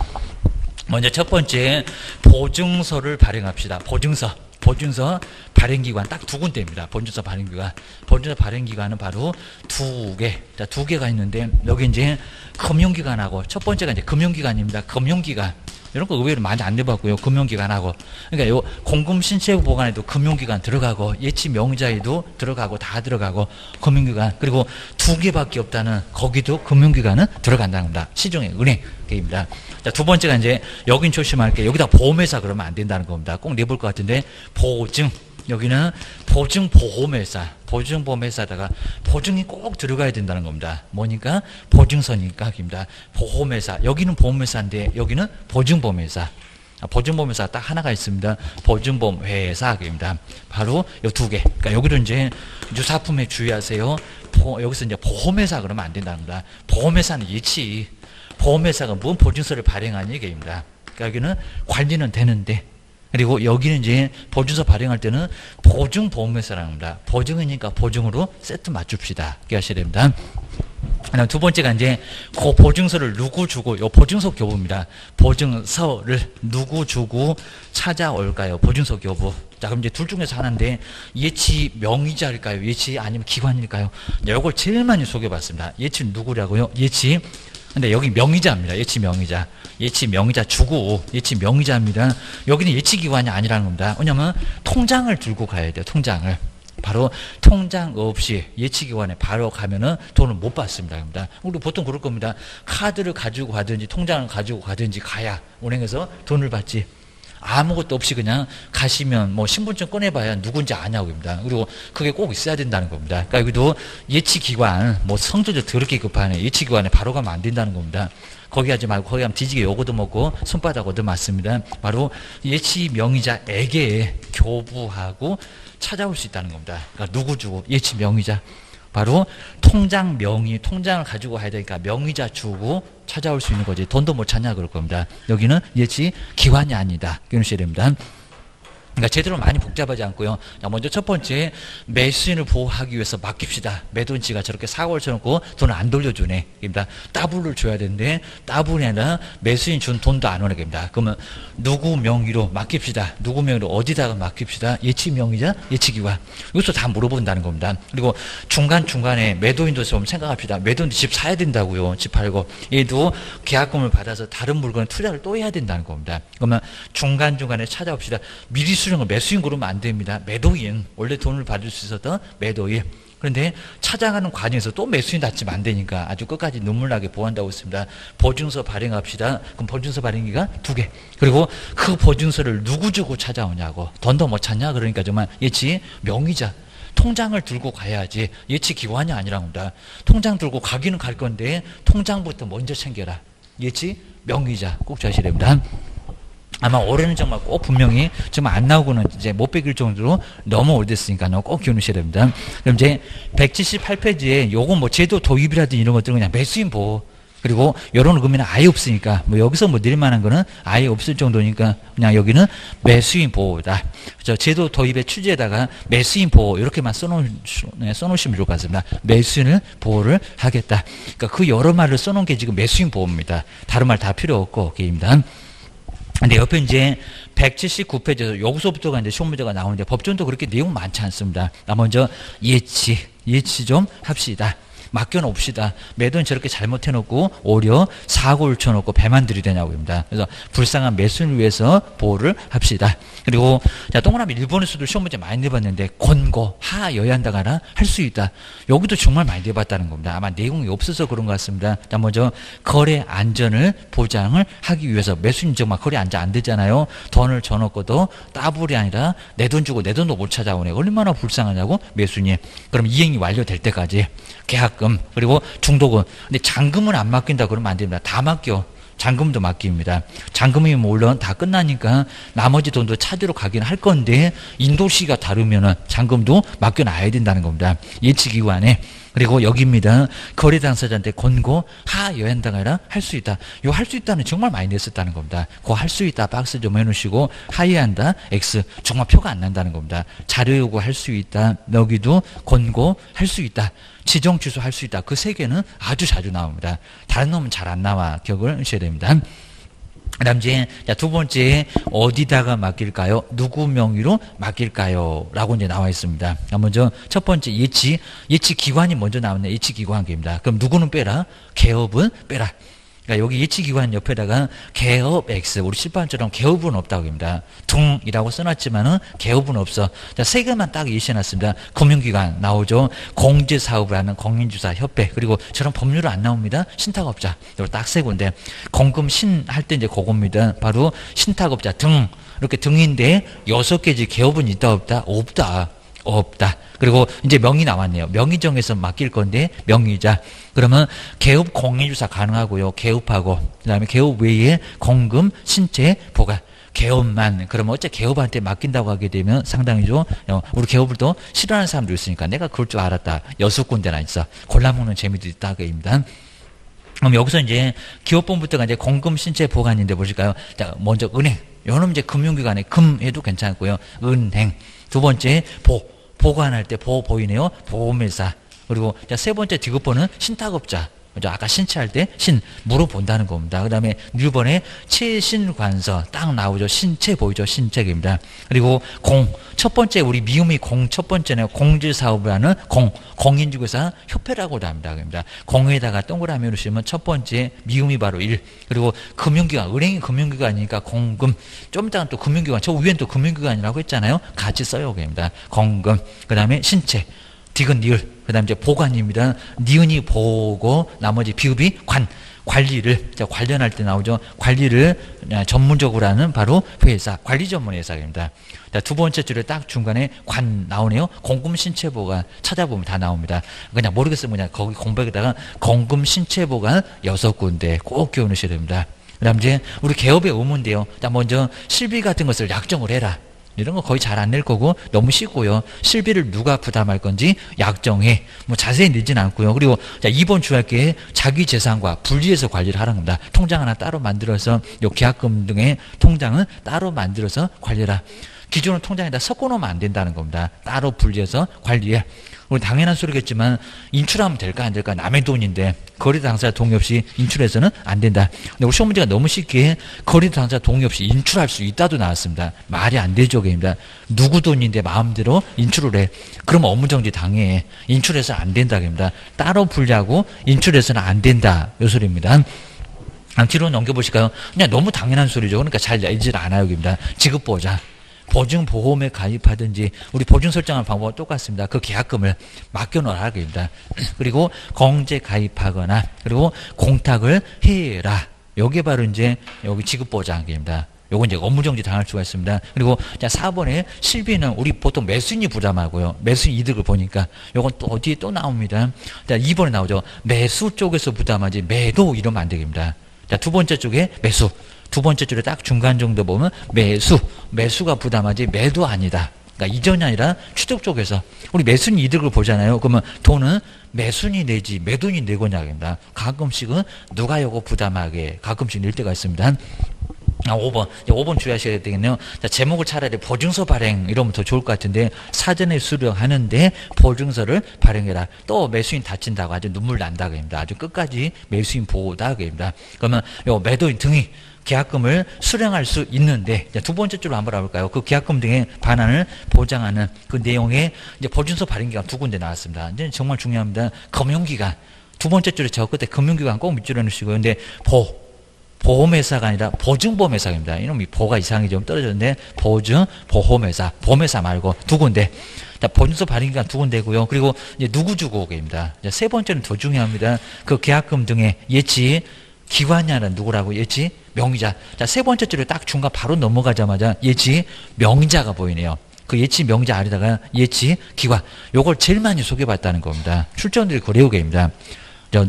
먼저 첫 번째 보증서를 발행합시다. 보증서, 보증서 발행기관 딱 두 군데입니다. 보증서 발행기관, 보증서 발행기관은 바로 두 개, 자, 두 개가 있는데 여기 이제 금융기관하고 첫 번째가 이제 금융기관입니다. 금융기관. 이런 거 의외로 많이 안 내봤고요. 금융기관하고. 그러니까 요 공금신체보관에도 금융기관 들어가고 예치명의자에도 들어가고 다 들어가고 금융기관 그리고 두 개밖에 없다는 거기도 금융기관은 들어간다는 겁니다. 시중에 은행입니다. 자, 두 번째가 이제 여긴 조심할게. 여기다 보험회사 그러면 안 된다는 겁니다. 꼭 내볼 것 같은데 보증. 여기는 보증보험회사, 보증보험회사에다가 보증이 꼭 들어가야 된다는 겁니다. 뭐니까? 보증서니까 입니다. 보험회사, 여기는 보험회사인데 여기는 보증보험회사. 보증보험회사 딱 하나가 있습니다. 보증보험회사입니다. 바로 이 두 개. 그러니까 여기도 이제 유사품에 주의하세요. 보, 여기서 이제 보험회사 그러면 안 된다는 겁니다. 보험회사는 예치. 보험회사가 무슨 보증서를 발행하는 얘기입니다. 그러니까 여기는 관리는 되는데. 그리고 여기는 이제 보증서 발행할 때는 보증보험회사라는 겁니다. 보증이니까 보증으로 세트 맞춥시다. 기억하셔야 됩니다. 그다음 두 번째가 이제 그 보증서를 누구 주고, 요 보증서 교부입니다. 보증서를 누구 주고 찾아올까요? 보증서 교부. 자, 그럼 이제 둘 중에서 하나인데 예치 명의자일까요? 예치 아니면 기관일까요? 요걸 제일 많이 소개해봤습니다. 예치는 누구라고요? 예치. 근데 여기 명의자입니다. 예치 명의자. 예치 명의자 주고, 예치 명의자입니다. 여기는 예치기관이 아니라는 겁니다. 왜냐면 통장을 들고 가야 돼요. 통장을. 바로 통장 없이 예치기관에 바로 가면은 돈을 못 받습니다. 겁니다. 우리 보통 그럴 겁니다. 카드를 가지고 가든지 통장을 가지고 가든지 가야 은행에서 돈을 받지. 아무것도 없이 그냥 가시면 뭐 신분증 꺼내봐야 누군지 아냐고 합니다. 그리고 그게 꼭 있어야 된다는 겁니다. 그러니까 여기도 예치기관, 뭐 성질도 더럽게 급하네. 예치기관에 바로 가면 안 된다는 겁니다. 거기 하지 말고 거기 가면 뒤지게 요거도 먹고 손바닥 얻어 맞습니다. 바로 예치 명의자에게 교부하고 찾아올 수 있다는 겁니다. 그러니까 누구 주고 예치 명의자. 바로 통장 명의, 통장을 가지고 가야 되니까 명의자 주고 찾아올 수 있는 거지. 돈도 못 찾냐 그럴 겁니다. 여기는 예치 기관이 아니다. 이러셔야 됩니다. 그러니까 제대로 많이 복잡하지 않고요. 먼저 첫 번째 매수인을 보호하기 위해서 맡깁시다. 매도인지가 저렇게 사고를 쳐놓고 돈을 안 돌려주네. 그러니까 따블을 줘야 되는데 따블이 아니라 매수인 준 돈도 안 오네. 그러니까 그러면 누구 명의로 맡깁시다. 누구 명의로 어디다가 맡깁시다. 예치 명의자, 예치기관. 이것도 다 물어본다는 겁니다. 그리고 중간중간에 매도인도 좀 생각합시다. 매도인도 집 사야 된다고요. 집 팔고. 얘도 계약금을 받아서 다른 물건에 투자를 또 해야 된다는 겁니다. 그러면 중간중간에 찾아옵시다. 미리 수령은 매수인 그러면 안 됩니다. 매도인. 원래 돈을 받을 수 있었던 매도인. 그런데 찾아가는 과정에서 또 매수인 다치면 안 되니까 아주 끝까지 눈물 나게 보호한다고 했습니다. 보증서 발행합시다. 그럼 보증서 발행기가 두 개. 그리고 그 보증서를 누구 주고 찾아오냐고. 돈도 못 찾냐? 그러니까 정말 예치 명의자. 통장을 들고 가야지 예치 기관이 아니라고 합니다. 통장 들고 가기는 갈 건데 통장부터 먼저 챙겨라. 예치 명의자. 꼭 주의하셔야 됩니다. 아마 올해는 정말 꼭 분명히 정말 안 나오고는 이제 못 베길 정도로 너무 오래됐으니까 꼭 기울이셔야 됩니다. 그럼 이제 백칠십팔 페이지에 요거 뭐 제도 도입이라든지 이런 것들은 그냥 매수인 보호. 그리고 이런 의미는 아예 없으니까 뭐 여기서 뭐 드릴 만한 거는 아예 없을 정도니까 그냥 여기는 매수인 보호다. 그렇죠? 제도 도입의 취지에다가 매수인 보호 이렇게만 써놓으시면 좋을 것 같습니다. 매수인을 보호를 하겠다. 그러니까 그 여러 말을 써놓은 게 지금 매수인 보호입니다. 다른 말 다 필요 없고 게임단. 근데 옆에 이제 백칠십구 페이지에서 여기서부터가 이제 시험 문제가 나오는데 법전도 그렇게 내용 많지 않습니다. 나 먼저 예치 예치 좀 합시다. 맡겨놓읍시다. 매도는 저렇게 잘못해놓고 오히려 사고를 쳐놓고 배만 들이대냐고 합니다. 그래서 불쌍한 매수인을 위해서 보호를 합시다. 그리고 자 동그라미 일본에서도 시험 문제 많이 내봤는데 권고, 하, 여야한다거나 할 수 있다. 여기도 정말 많이 내봤다는 겁니다. 아마 내용이 없어서 그런 것 같습니다. 자 먼저 거래 안전을 보장을 하기 위해서 매수인 정말 거래 안전 안 되잖아요. 돈을 져놓고도 따불이 아니라 내 돈 주고 내 돈도 못 찾아오네. 얼마나 불쌍하냐고 매수인이. 그럼 이행이 완료될 때까지 계약 그리고 중도금. 근데 잔금은 안 맡긴다 그러면 안 됩니다. 다 맡겨. 잔금도 맡깁니다. 잔금이 물론 다 끝나니까 나머지 돈도 찾으러 가긴 할 건데 인도시가 다르면은 잔금도 맡겨놔야 된다는 겁니다. 예치기관에. 그리고 여기입니다. 거래 당사자한테 권고, 하, 여행당하라 할 수 있다. 요 할 수 있다는 정말 많이 냈었다는 겁니다. 그 할 수 있다 박스 좀 해놓으시고 하이한다 X 정말 표가 안 난다는 겁니다. 자료 요구 할 수 있다. 여기도 권고 할 수 있다. 지정 취소 할 수 있다. 그 세 개는 아주 자주 나옵니다. 다른 놈은 잘 안 나와. 기억을 하셔야 됩니다. 그 다음 이제 두 번째 어디다가 맡길까요? 누구 명의로 맡길까요? 라고 이제 나와 있습니다. 먼저 첫 번째 예치, 예치 기관이 먼저 나왔네요. 예치 기관입니다. 그럼 누구는 빼라? 개업은 빼라. 그러니까 여기 예치 기관 옆에다가 개업 X, 우리 실판처럼 개업은 없다고 합니다. 둥이라고 써놨지만은 개업은 없어. 자, 세 개만 딱 예시해놨습니다. 금융기관 나오죠. 공제사업을 하는 공인주사 협회 그리고 저런 법률은 안 나옵니다. 신탁업자 이거 딱 세 군데. 공금신 할 때 이제 그겁니다. 바로 신탁업자 등 이렇게 등인데 여섯 개지 개업은 있다 없다 없다. 없다. 그리고 이제 명의 나왔네요. 명의정에서 맡길 건데 명의자. 그러면 개업 공인주사 가능하고요. 개업하고 그다음에 개업 외에 공금, 신체, 보관. 개업만. 그러면 어째 개업한테 맡긴다고 하게 되면 상당히 좀 우리 개업을 또 싫어하는 사람도 있으니까 내가 그럴 줄 알았다. 여섯 군데나 있어. 골라먹는 재미도 있다. 그 입니다. 그럼 여기서 이제 기업본부터가 이제 공금, 신체, 보관인데 보실까요? 자, 먼저 은행. 요놈 이제 금융기관에 금 해도 괜찮고요. 은행. 두 번째 보. 보관할 때 보호 보이네요. 보험회사. 그리고 세 번째 디귿번은 신탁업자. 아까 신체할 때 신, 물어본다는 겁니다. 그 다음에 육 번에 체신관서. 딱 나오죠. 신체 보이죠. 신체입니다. 그리고 공. 첫 번째 우리 미음이 공. 첫 번째는 공제사업을 하는 공. 공인주교사 협회라고도 합니다. 공에다가 동그라미 놓으시면 첫 번째 미음이 바로 일. 그리고 금융기관. 은행이 금융기관이니까 공금. 좀 이따가 또 금융기관. 저 위엔 또 금융기관이라고 했잖아요. 같이 써요. 공금. 그 다음에 신체. 디귿 니을. 그 다음에 이제 보관입니다. 니은이 보고 나머지 비읍이 관, 관리를 자, 관련할 때 나오죠. 관리를 전문적으로 하는 바로 회사, 관리 전문 회사입니다. 자, 두 번째 줄에 딱 중간에 관 나오네요. 공금 신체 보관 찾아보면 다 나옵니다. 그냥 모르겠으면 그냥 거기 공백에다가 공금 신체 보관 여섯 군데 꼭 끼워넣으셔야 됩니다. 그 다음에 이제 우리 개업의 의무인데요. 일단 먼저 실비 같은 것을 약정을 해라. 이런 거 거의 잘 안 낼 거고 너무 쉽고요. 실비를 누가 부담할 건지 약정해. 뭐 자세히 내진 않고요. 그리고 자, 이 번 주할게 자기 재산과 분리해서 관리를 하라는 겁니다. 통장 하나 따로 만들어서 요 계약금 등의 통장은 따로 만들어서 관리해라. 기존의 통장에다 섞어놓으면 안 된다는 겁니다. 따로 분리해서 관리해. 우리 당연한 소리겠지만 인출하면 될까 안 될까 남의 돈인데 거래 당사자 동의 없이 인출해서는 안 된다. 근데 우리 시험 문제가 너무 쉽게 거래 당사자 동의 없이 인출할 수 있다도 나왔습니다. 말이 안 되죠, 게입니다. 누구 돈인데 마음대로 인출을 해. 그럼 업무 정지 당해. 인출해서 안 된다, 게입니다. 따로 분리하고 인출해서는 안 된다, 요 소리입니다. 뒤로 넘겨보실까요? 그냥 너무 당연한 소리죠. 그러니까 잘 알질 않아요, 게입니다. 지급 보호자. 보증보험에 가입하든지 우리 보증 설정하는 방법은 똑같습니다. 그 계약금을 맡겨놓으라 그럽니다. 그리고 공제 가입하거나 그리고 공탁을 해라. 여기에 바로 이제 여기 지급보장입니다. 요거 이제 업무정지 당할 수가 있습니다. 그리고 자 사 번에 실비는 우리 보통 매수인이 부담하고요. 매수인 이득을 보니까 요건 또 어디에 또 나옵니다. 자 이 번에 나오죠. 매수 쪽에서 부담하지 매도 이러면 안 됩니다. 자, 두 번째 쪽에 매수. 두 번째 줄에 딱 중간 정도 보면 매수. 매수가 부담하지 매도 아니다. 그러니까 이전이 아니라 취득 쪽에서 우리 매수는 이득을 보잖아요. 그러면 돈은 매수니 내지 매도니 내고냐 합니다. 가끔씩은 누가 요거 부담하게 가끔씩 낼 때가 있습니다. 아, 오 번. 오 번 주의하셔야 되겠네요. 자, 제목을 차라리 보증서 발행 이러면 더 좋을 것 같은데 사전에 수령하는데 보증서를 발행해라. 또 매수인 다친다고 아주 눈물 난다고 합니다. 아주 끝까지 매수인 보호다고 합니다. 그러면 요 매도인 등이 계약금을 수령할 수 있는데, 두 번째 줄로 한번 알아볼까요? 그 계약금 등의 반환을 보장하는 그 내용의 이제 보증서 발행기간 두 군데 나왔습니다. 이제 정말 중요합니다. 금융기관. 두 번째 줄에 저 끝에 금융기관 꼭 밑줄에 넣으시고, 근데 보. 보험회사가 아니라 보증보험회사입니다. 이놈이 보가 이상이 좀 떨어졌는데 보증, 보험회사, 보험회사 말고 두 군데. 자, 보증서 발행기간 두 군데고요. 그리고 이제 누구주고객입니다. 세 번째는 더 중요합니다. 그 계약금 등의 예치 기관이라는 누구라고 예치 명의자. 자, 세 번째 줄에 딱 중간 바로 넘어가자마자 예치 명의자가 보이네요. 그 예치 명의자 아래다가 예치 기관. 요걸 제일 많이 소개받다는 겁니다. 출전들이 거래우계입니다.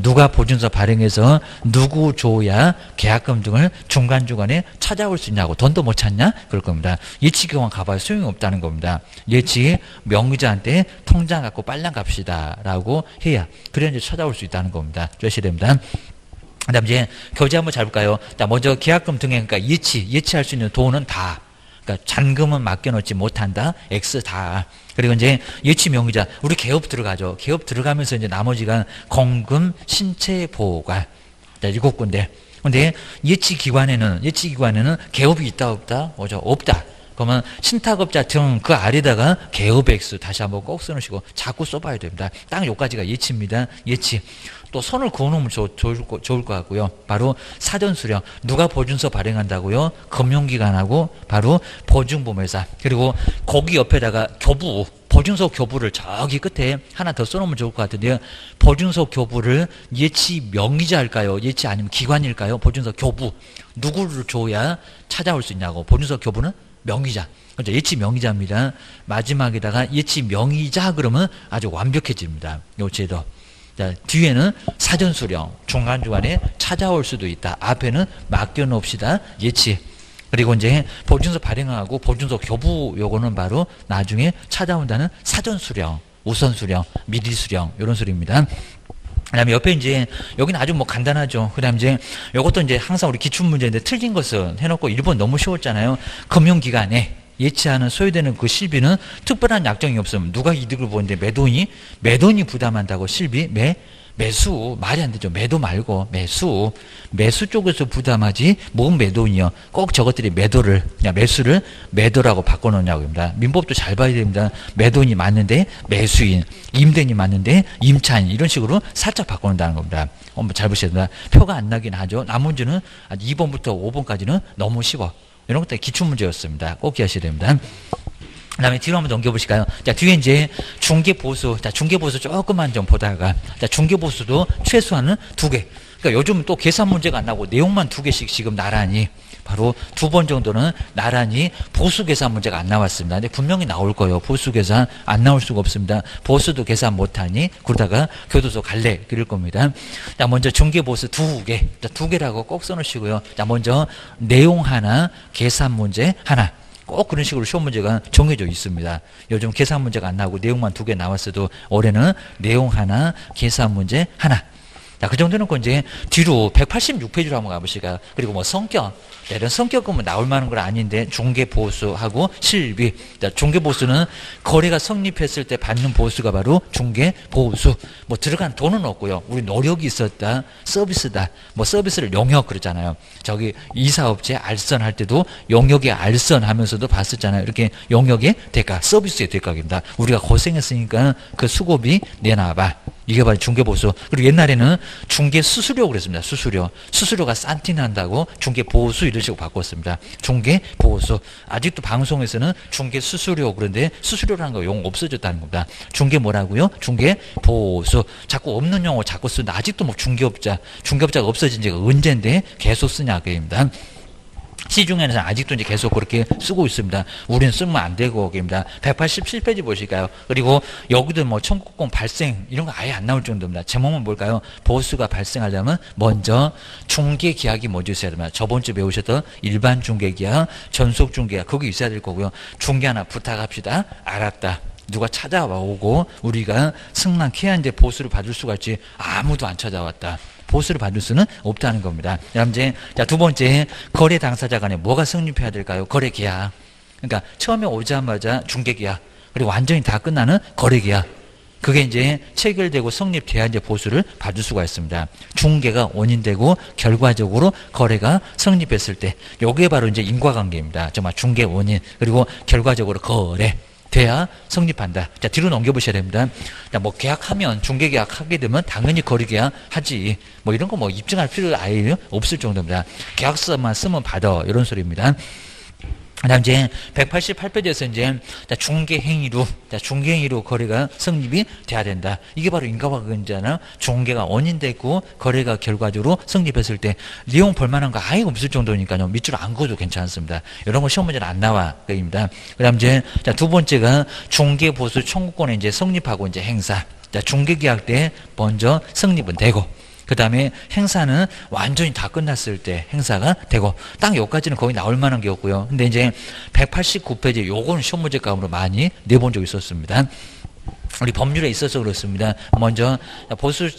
누가 보증서 발행해서 누구 줘야 계약금 등을 중간중간에 찾아올 수 있냐고 돈도 못 찾냐? 그럴 겁니다. 예치기관 가봐야 소용이 없다는 겁니다. 예치 명의자한테 통장 갖고 빨랑 갑시다 라고 해야 그래야 이제 찾아올 수 있다는 겁니다. 주의하셔야 됩니다. 그 다음 이제 교재 한번 잘 볼까요? 자, 먼저 계약금 등에 그러니까 예치, 예치할 수 있는 돈은 다 그러니까 잔금은 맡겨놓지 못한다. X 다. 그리고 이제 예치 명의자. 우리 개업 들어가죠. 개업 들어가면서 이제 나머지가 공금, 신체 보호가. 자, 일곱 군데. 근데 예치 기관에는, 예치 기관에는 개업이 있다, 없다? 오죠. 없다. 그러면 신탁업자 등 그 아래다가 개업 X 다시 한번 꼭 써놓으시고 자꾸 써봐야 됩니다. 딱 여기까지가 예치입니다. 예치. 또 손을 그어놓으면 좋을 것 같고요. 바로 사전수령. 누가 보증서 발행한다고요? 금융기관하고 바로 보증보험회사. 그리고 거기 옆에다가 교부. 보증서 교부를 저기 끝에 하나 더 써놓으면 좋을 것 같은데요. 보증서 교부를 예치 명의자일까요? 예치 아니면 기관일까요? 보증서 교부. 누구를 줘야 찾아올 수 있냐고. 보증서 교부는? 명의자. 그렇죠. 예치 명의자입니다. 마지막에다가 예치 명의자 그러면 아주 완벽해집니다. 요체도. 자, 뒤에는 사전 수령. 중간중간에 찾아올 수도 있다. 앞에는 맡겨놓읍시다. 예치. 그리고 이제 보증서 발행하고 보증서 교부 요거는 바로 나중에 찾아온다는 사전 수령, 우선 수령, 미리 수령 요런 소리입니다. 그 다음에 옆에 이제, 여기는 아주 뭐 간단하죠. 그 다음에 이제, 요것도 이제 항상 우리 기출문제인데 틀린 것은 해놓고 일본 너무 쉬웠잖아요. 금융기관에 예치하는 소요되는 그 실비는 특별한 약정이 없으면 누가 이득을 보는데 매도인이, 매도인이 부담한다고 실비, 매, 매수. 말이 안 되죠. 매도 말고, 매수. 매수 쪽에서 부담하지, 뭔 매도인이요. 꼭 저것들이 매도를, 그냥 매수를 매도라고 바꿔놓냐고 합니다. 민법도 잘 봐야 됩니다. 매도인이 맞는데, 매수인. 임대인이 맞는데, 임차인. 이런 식으로 살짝 바꿔놓는다는 겁니다. 한번 잘 보셔야 됩니다. 표가 안 나긴 하죠. 나머지는 이 번부터 오 번까지는 너무 쉬워. 이런 것들이 기출문제였습니다. 꼭 기억하셔야 됩니다. 그 다음에 뒤로 한번 넘겨보실까요? 자, 뒤에 이제 중개보수. 자, 중개보수 조금만 좀 보다가. 자, 중개보수도 최소한은 두 개. 그러니까 요즘 또 계산 문제가 안 나고 내용만 두 개씩 지금 나란히. 바로 두 번 정도는 나란히 보수 계산 문제가 안 나왔습니다. 근데 분명히 나올 거예요. 보수 계산 안 나올 수가 없습니다. 보수도 계산 못하니 그러다가 교도소 갈래 그럴 겁니다. 자, 먼저 중개보수 두 개. 자, 두 개라고 꼭 써놓으시고요. 자, 먼저 내용 하나, 계산 문제 하나. 꼭 그런 식으로 시험 문제가 정해져 있습니다. 요즘 계산 문제가 안 나오고 내용만 두 개 나왔어도 올해는 내용 하나, 계산 문제 하나. 자, 그 정도는 이제 뒤로 백팔십육 페이지로 한번 가보시까. 그리고 뭐 성격, 자, 이런 성격은 뭐 나올 만한 건 아닌데 중개 보수하고 실비. 자, 중개 보수는 거래가 성립했을 때 받는 보수가 바로 중개 보수. 뭐 들어간 돈은 없고요. 우리 노력이 있었다, 서비스다. 뭐 서비스를 용역 그러잖아요. 저기 이사업체 알선할 때도 용역에 알선하면서도 봤었잖아요. 이렇게 용역의 대가, 서비스의 대가입니다. 우리가 고생했으니까 그 수고비 내놔봐. 이게 바로 중개보수. 그리고 옛날에는 중개수수료라고 그랬습니다. 수수료. 수수료가 싼티 난다고 중개보수 이런 식으로 바꿨습니다. 중개보수. 아직도 방송에서는 중개수수료 그런데 수수료라는 거 용 없어졌다는 겁니다. 중개 뭐라고요? 중개보수. 자꾸 없는 용어 자꾸 쓰는데 아직도 뭐 중개업자, 중개업자가 없어진 지가 언젠데 계속 쓰냐 그입니다. 시중에는 아직도 이제 계속 그렇게 쓰고 있습니다. 우리는 쓰면 안 되고 입니다. 백팔십칠 페이지 보실까요? 그리고 여기도 뭐 청구권 발생 이런 거 아예 안 나올 정도입니다. 제목은 뭘까요? 보수가 발생하려면 먼저 중개계약이 먼저 있어야 됩니다. 저번 주 배우셨던 일반 중개계약, 전속 중개계약 그게 있어야 될 거고요. 중개 하나 부탁합시다. 알았다. 누가 찾아와오고 우리가 승낙해야 이제 보수를 받을 수가 있지 아무도 안 찾아왔다. 보수를 받을 수는 없다는 겁니다. 그다음 이제 자, 두 번째 거래 당사자 간에 뭐가 성립해야 될까요? 거래 계약. 그러니까 처음에 오자마자 중개계약 그리고 완전히 다 끝나는 거래계약 그게 이제 체결되고 성립돼야 이제 보수를 받을 수가 있습니다. 중개가 원인되고 결과적으로 거래가 성립했을 때 이게 바로 이제 인과관계입니다. 정말 중개 원인 그리고 결과적으로 거래. 돼야 성립한다. 자, 뒤로 넘겨보셔야 됩니다. 자, 뭐 계약하면 중개계약 하게 되면 당연히 거래계약 하지. 뭐 이런 거 뭐 입증할 필요가 아예 없을 정도입니다. 계약서만 쓰면 받아 이런 소리입니다. 그다음 이제 백팔십팔 페이지에서 이제 중개행위로 중개행위로 거래가 성립이 돼야 된다. 이게 바로 인과관계잖아요. 중개가 원인됐고 거래가 결과적으로 성립했을 때 내용 볼만한 거 아예 없을 정도니까요. 밑줄 안 그어도 괜찮습니다. 이런 거 시험 문제는 안 나와 그입니다. 그다음 이제 두 번째가 중개보수 청구권에 이제 성립하고 이제 행사. 중개계약 때 먼저 성립은 되고. 그 다음에 행사는 완전히 다 끝났을 때 행사가 되고 딱 여기까지는 거의 나올 만한 게 없고요. 근데 이제 백팔십구 페이지 요거는 시험 문제감으로 많이 내본 적이 있었습니다. 우리 법률에 있어서 그렇습니다. 먼저 보수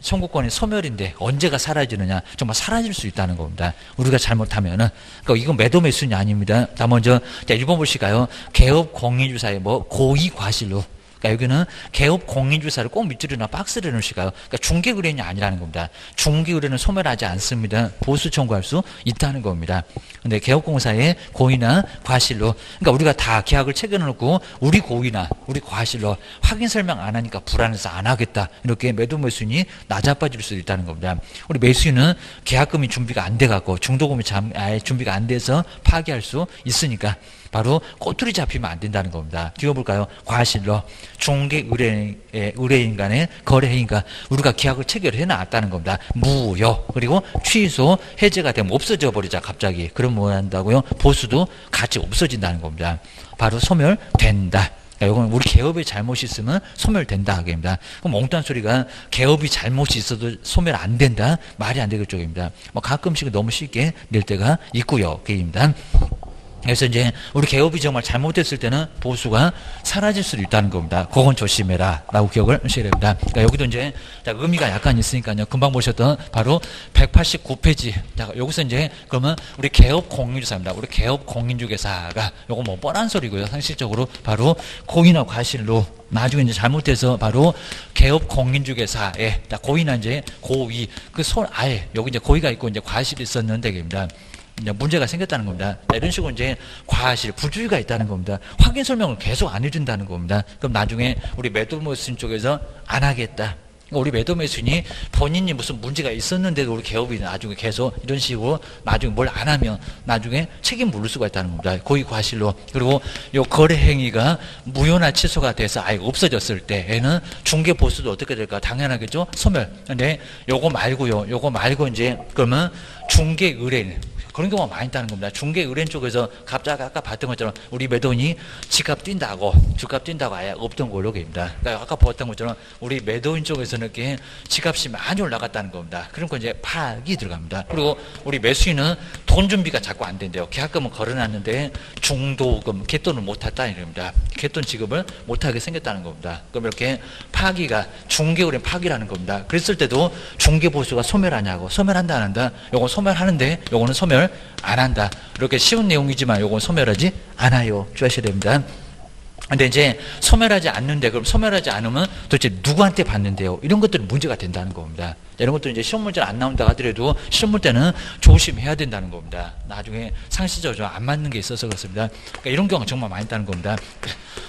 청구권의 소멸인데 언제가 사라지느냐. 정말 사라질 수 있다는 겁니다. 우리가 잘못하면은. 그러니까 이건 매도 매수는 아닙니다. 자, 먼저 자, 일 번 보실까요? 개업 공인주사의 뭐 고의 과실로. 그러니까 여기는 개업 공인주사를 꼭 밑줄이나 박스를 넣으실까요? 그러니까 중개의뢰인이 아니라는 겁니다. 중개의뢰는 소멸하지 않습니다. 보수 청구할 수 있다는 겁니다. 근데 개업공사의 고의나 과실로, 그러니까 우리가 다 계약을 체결해놓고 우리 고의나 우리 과실로 확인 설명 안 하니까 불안해서 안 하겠다. 이렇게 매도 매수인이 낮아빠질 수도 있다는 겁니다. 우리 매수인은 계약금이 준비가 안 돼갖고 중도금이 아예 준비가 안 돼서 파기할 수 있으니까. 바로 꼬투리 잡히면 안 된다는 겁니다. 뒤어볼까요? 과실로 중개 의뢰인, 의뢰인 간의 거래 행위가 우리가 계약을 체결해놨다는 겁니다. 무효 그리고 취소 해제가 되면 없어져 버리자 갑자기. 그럼 뭐 한다고요? 보수도 같이 없어진다는 겁니다. 바로 소멸된다. 이건 우리 개업의 잘못이 있으면 소멸된다 하게입니다. 그럼 엉뚱한 소리가 개업이 잘못이 있어도 소멸 안 된다 말이 안 되겠죠 입니다. 뭐 가끔씩은 너무 쉽게 낼 때가 있고요. 게임입니다. 그래서 이제 우리 개업이 정말 잘못됐을 때는 보수가 사라질 수도 있다는 겁니다. 그건 조심해라 라고 기억을 하셔야 됩니다. 그러니까 여기도 이제 의미가 약간 있으니까요. 금방 보셨던 바로 백팔십구 페이지. 자, 여기서 이제 그러면 우리 개업 공인주사입니다. 우리 개업 공인중개사가 요거 뭐 뻔한 소리고요. 상식적으로 바로 고의나 과실로 나중에 이제 잘못돼서 바로 개업 공인중개사에 고의나 이제 고의 그 손 아예 여기 이제 고의가 있고 이제 과실이 있었는데 입니다. 문제가 생겼다는 겁니다. 이런 식으로 이제 과실, 부주의가 있다는 겁니다. 확인 설명을 계속 안 해준다는 겁니다. 그럼 나중에 우리 매도 매수인 쪽에서 안 하겠다. 우리 매도 매수인이 본인이 무슨 문제가 있었는데도 우리 개업이 나중에 계속 이런 식으로 나중에 뭘 안 하면 나중에 책임 물을 수가 있다는 겁니다. 고의 과실로. 그리고 요 거래 행위가 무효나 취소가 돼서 아예 없어졌을 때에는 중개 보수도 어떻게 될까? 당연하겠죠? 소멸. 근데 요거 말고요. 요거 말고 이제 그러면 중개 의뢰인. 그런 경우가 많이 있다는 겁니다. 중개 의뢰인 쪽에서 갑자기 아까 봤던 것처럼 우리 매도인이 집값 뛴다고 주값 뛴다고 아예 없던 걸로 됩니다. 그러니까 아까 보았던 것처럼 우리 매도인 쪽에서는 이렇게 집값이 많이 올라갔다는 겁니다. 그런 거 이제 파악이 들어갑니다. 그리고 우리 매수인은 돈 준비가 자꾸 안 된대요. 계약금은 걸어놨는데 중도금 개돈을 못했다는 겁니다. 개돈 지급을 못하게 생겼다는 겁니다. 그럼 이렇게 파기가 중개 의뢰인 파기라는 겁니다. 그랬을 때도 중개 보수가 소멸하냐고 소멸한다 안 한다. 요건 소멸하는데 요거는 소멸 안 한다. 이렇게 쉬운 내용이지만 요건 소멸하지 않아요. 주의하셔야 됩니다. 근데 이제 소멸하지 않는데 그럼 소멸하지 않으면 도대체 누구한테 받는데요? 이런 것들은 문제가 된다는 겁니다. 이런 것들은 이제 시험 문제는 안 나온다 하더라도 시험 볼 때는 조심해야 된다는 겁니다. 나중에 상시적으로 안 맞는 게 있어서 그렇습니다. 그러니까 이런 경우가 정말 많이 있다는 겁니다.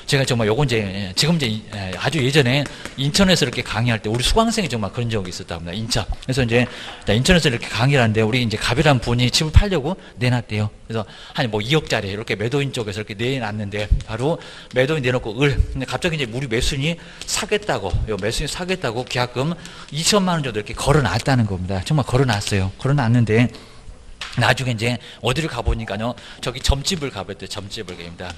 제가 정말 요건 이제 지금 이제 아주 예전에 인천에서 이렇게 강의할 때 우리 수강생이 정말 그런 적이 있었다고 합니다. 인천. 그래서 이제 인천에서 이렇게 강의를 하는데 우리 이제 갑이란 분이 집을 팔려고 내놨대요. 그래서 한 뭐 이억짜리 이렇게 매도인 쪽에서 이렇게 내놨는데 바로 매도인 내놓고 을. 근데 갑자기 이제 우리 매수인이 사겠다고, 요 매수인이 사겠다고 계약금 이천만 원 정도 이렇게 걸어놨다는 겁니다. 정말 걸어놨어요. 걸어놨는데 나중에 이제 어디를 가보니까요, 저기 점집을 가봤대요. 점집을 갑니다.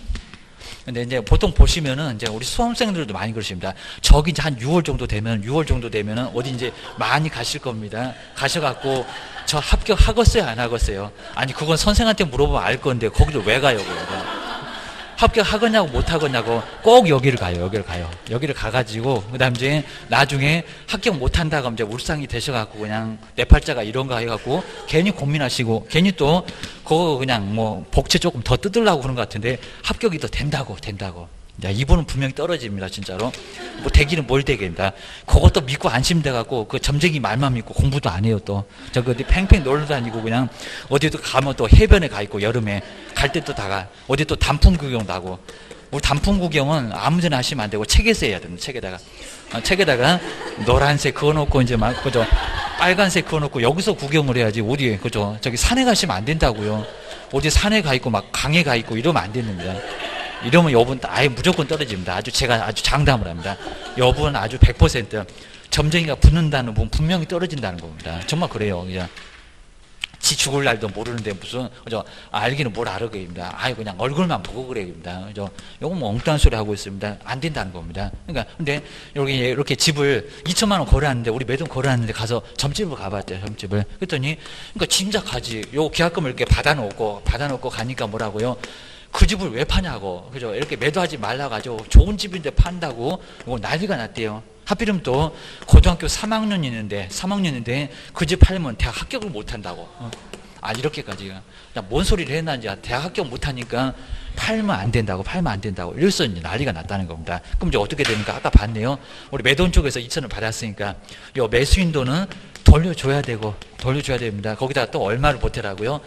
근데 이제 보통 보시면은 이제 우리 수험생들도 많이 그러십니다. 저기 이제 한 유월 정도 되면, 유월 정도 되면은 어디 이제 많이 가실 겁니다. 가셔갖고 저 합격하겠어요, 안 하겠어요? 아니, 그건 선생한테 물어보면 알 건데 거기를 왜 가요, 그러면? 합격하겠냐고 못하겠냐고 꼭 여기를 가요. 여기를 가요. 여기를 가가지고 그 다음 이제 나중에 합격 못한다고 하면 이제 울상이 되셔갖고 그냥 내 팔자가 이런 거 해갖고 괜히 고민하시고 괜히 또 그거 그냥 뭐 복채 조금 더 뜯으려고 그런 것 같은데 합격이 더 된다고 된다고. 야, 이분은 분명히 떨어집니다. 진짜로. 뭐 대기는 뭘 대기입니다. 그것도 믿고 안심돼갖고 그 점쟁이 말만 믿고 공부도 안 해요. 또 저기 어디 팽팽 놀러 다니고 그냥 어디도 가면 또 해변에 가 있고 여름에 갈 때 또 다 가. 어디 또 단풍 구경도 하고. 우리 단풍 구경은 아무데나 하시면 안 되고 책에서 해야 됩니다. 책에다가 아, 책에다가 노란색 그어놓고 이제 막 그죠 빨간색 그어놓고 여기서 구경을 해야지 어디에 그죠 저기 산에 가시면 안 된다고요. 어디 산에 가 있고 막 강에 가 있고 이러면 안 됩니다. 이러면 여분 아예 무조건 떨어집니다. 아주 제가 아주 장담을 합니다. 여분 아주 백 퍼센트 점쟁이가 붙는다는 분 분명히 떨어진다는 겁니다. 정말 그래요. 그냥 지 죽을 날도 모르는데 무슨 그죠 알기는 뭘 알아게입니다. 아예 그냥 얼굴만 보고 그래입니다. 그죠 요거 뭐 엉뚱한 소리 하고 있습니다. 안 된다는 겁니다. 그러니까 근데 여기 이렇게 집을 이천만 원 거래하는데 우리 매동 거래하는데 가서 점집을 가봤대요. 점집을 그랬더니 그러니까 짐작하지. 요 계약금을 이렇게 받아놓고 받아놓고 가니까 뭐라고요? 그 집을 왜 파냐고, 그죠? 이렇게 매도하지 말라가지고 좋은 집인데 판다고 뭐 난리가 났대요. 하필이면 또 고등학교 삼 학년 있는데, 삼 학년인데 그 집 팔면 대학 합격을 못한다고. 어. 아, 이렇게까지. 뭔 소리를 했나, 이제 대학 합격 못하니까 팔면 안 된다고, 팔면 안 된다고. 이래서 이제 난리가 났다는 겁니다. 그럼 이제 어떻게 되는가? 아까 봤네요. 우리 매도인 쪽에서 이천 원 받았으니까 요 매수인 돈은 돌려줘야 되고, 돌려줘야 됩니다. 거기다가 또 얼마를 보태라고요?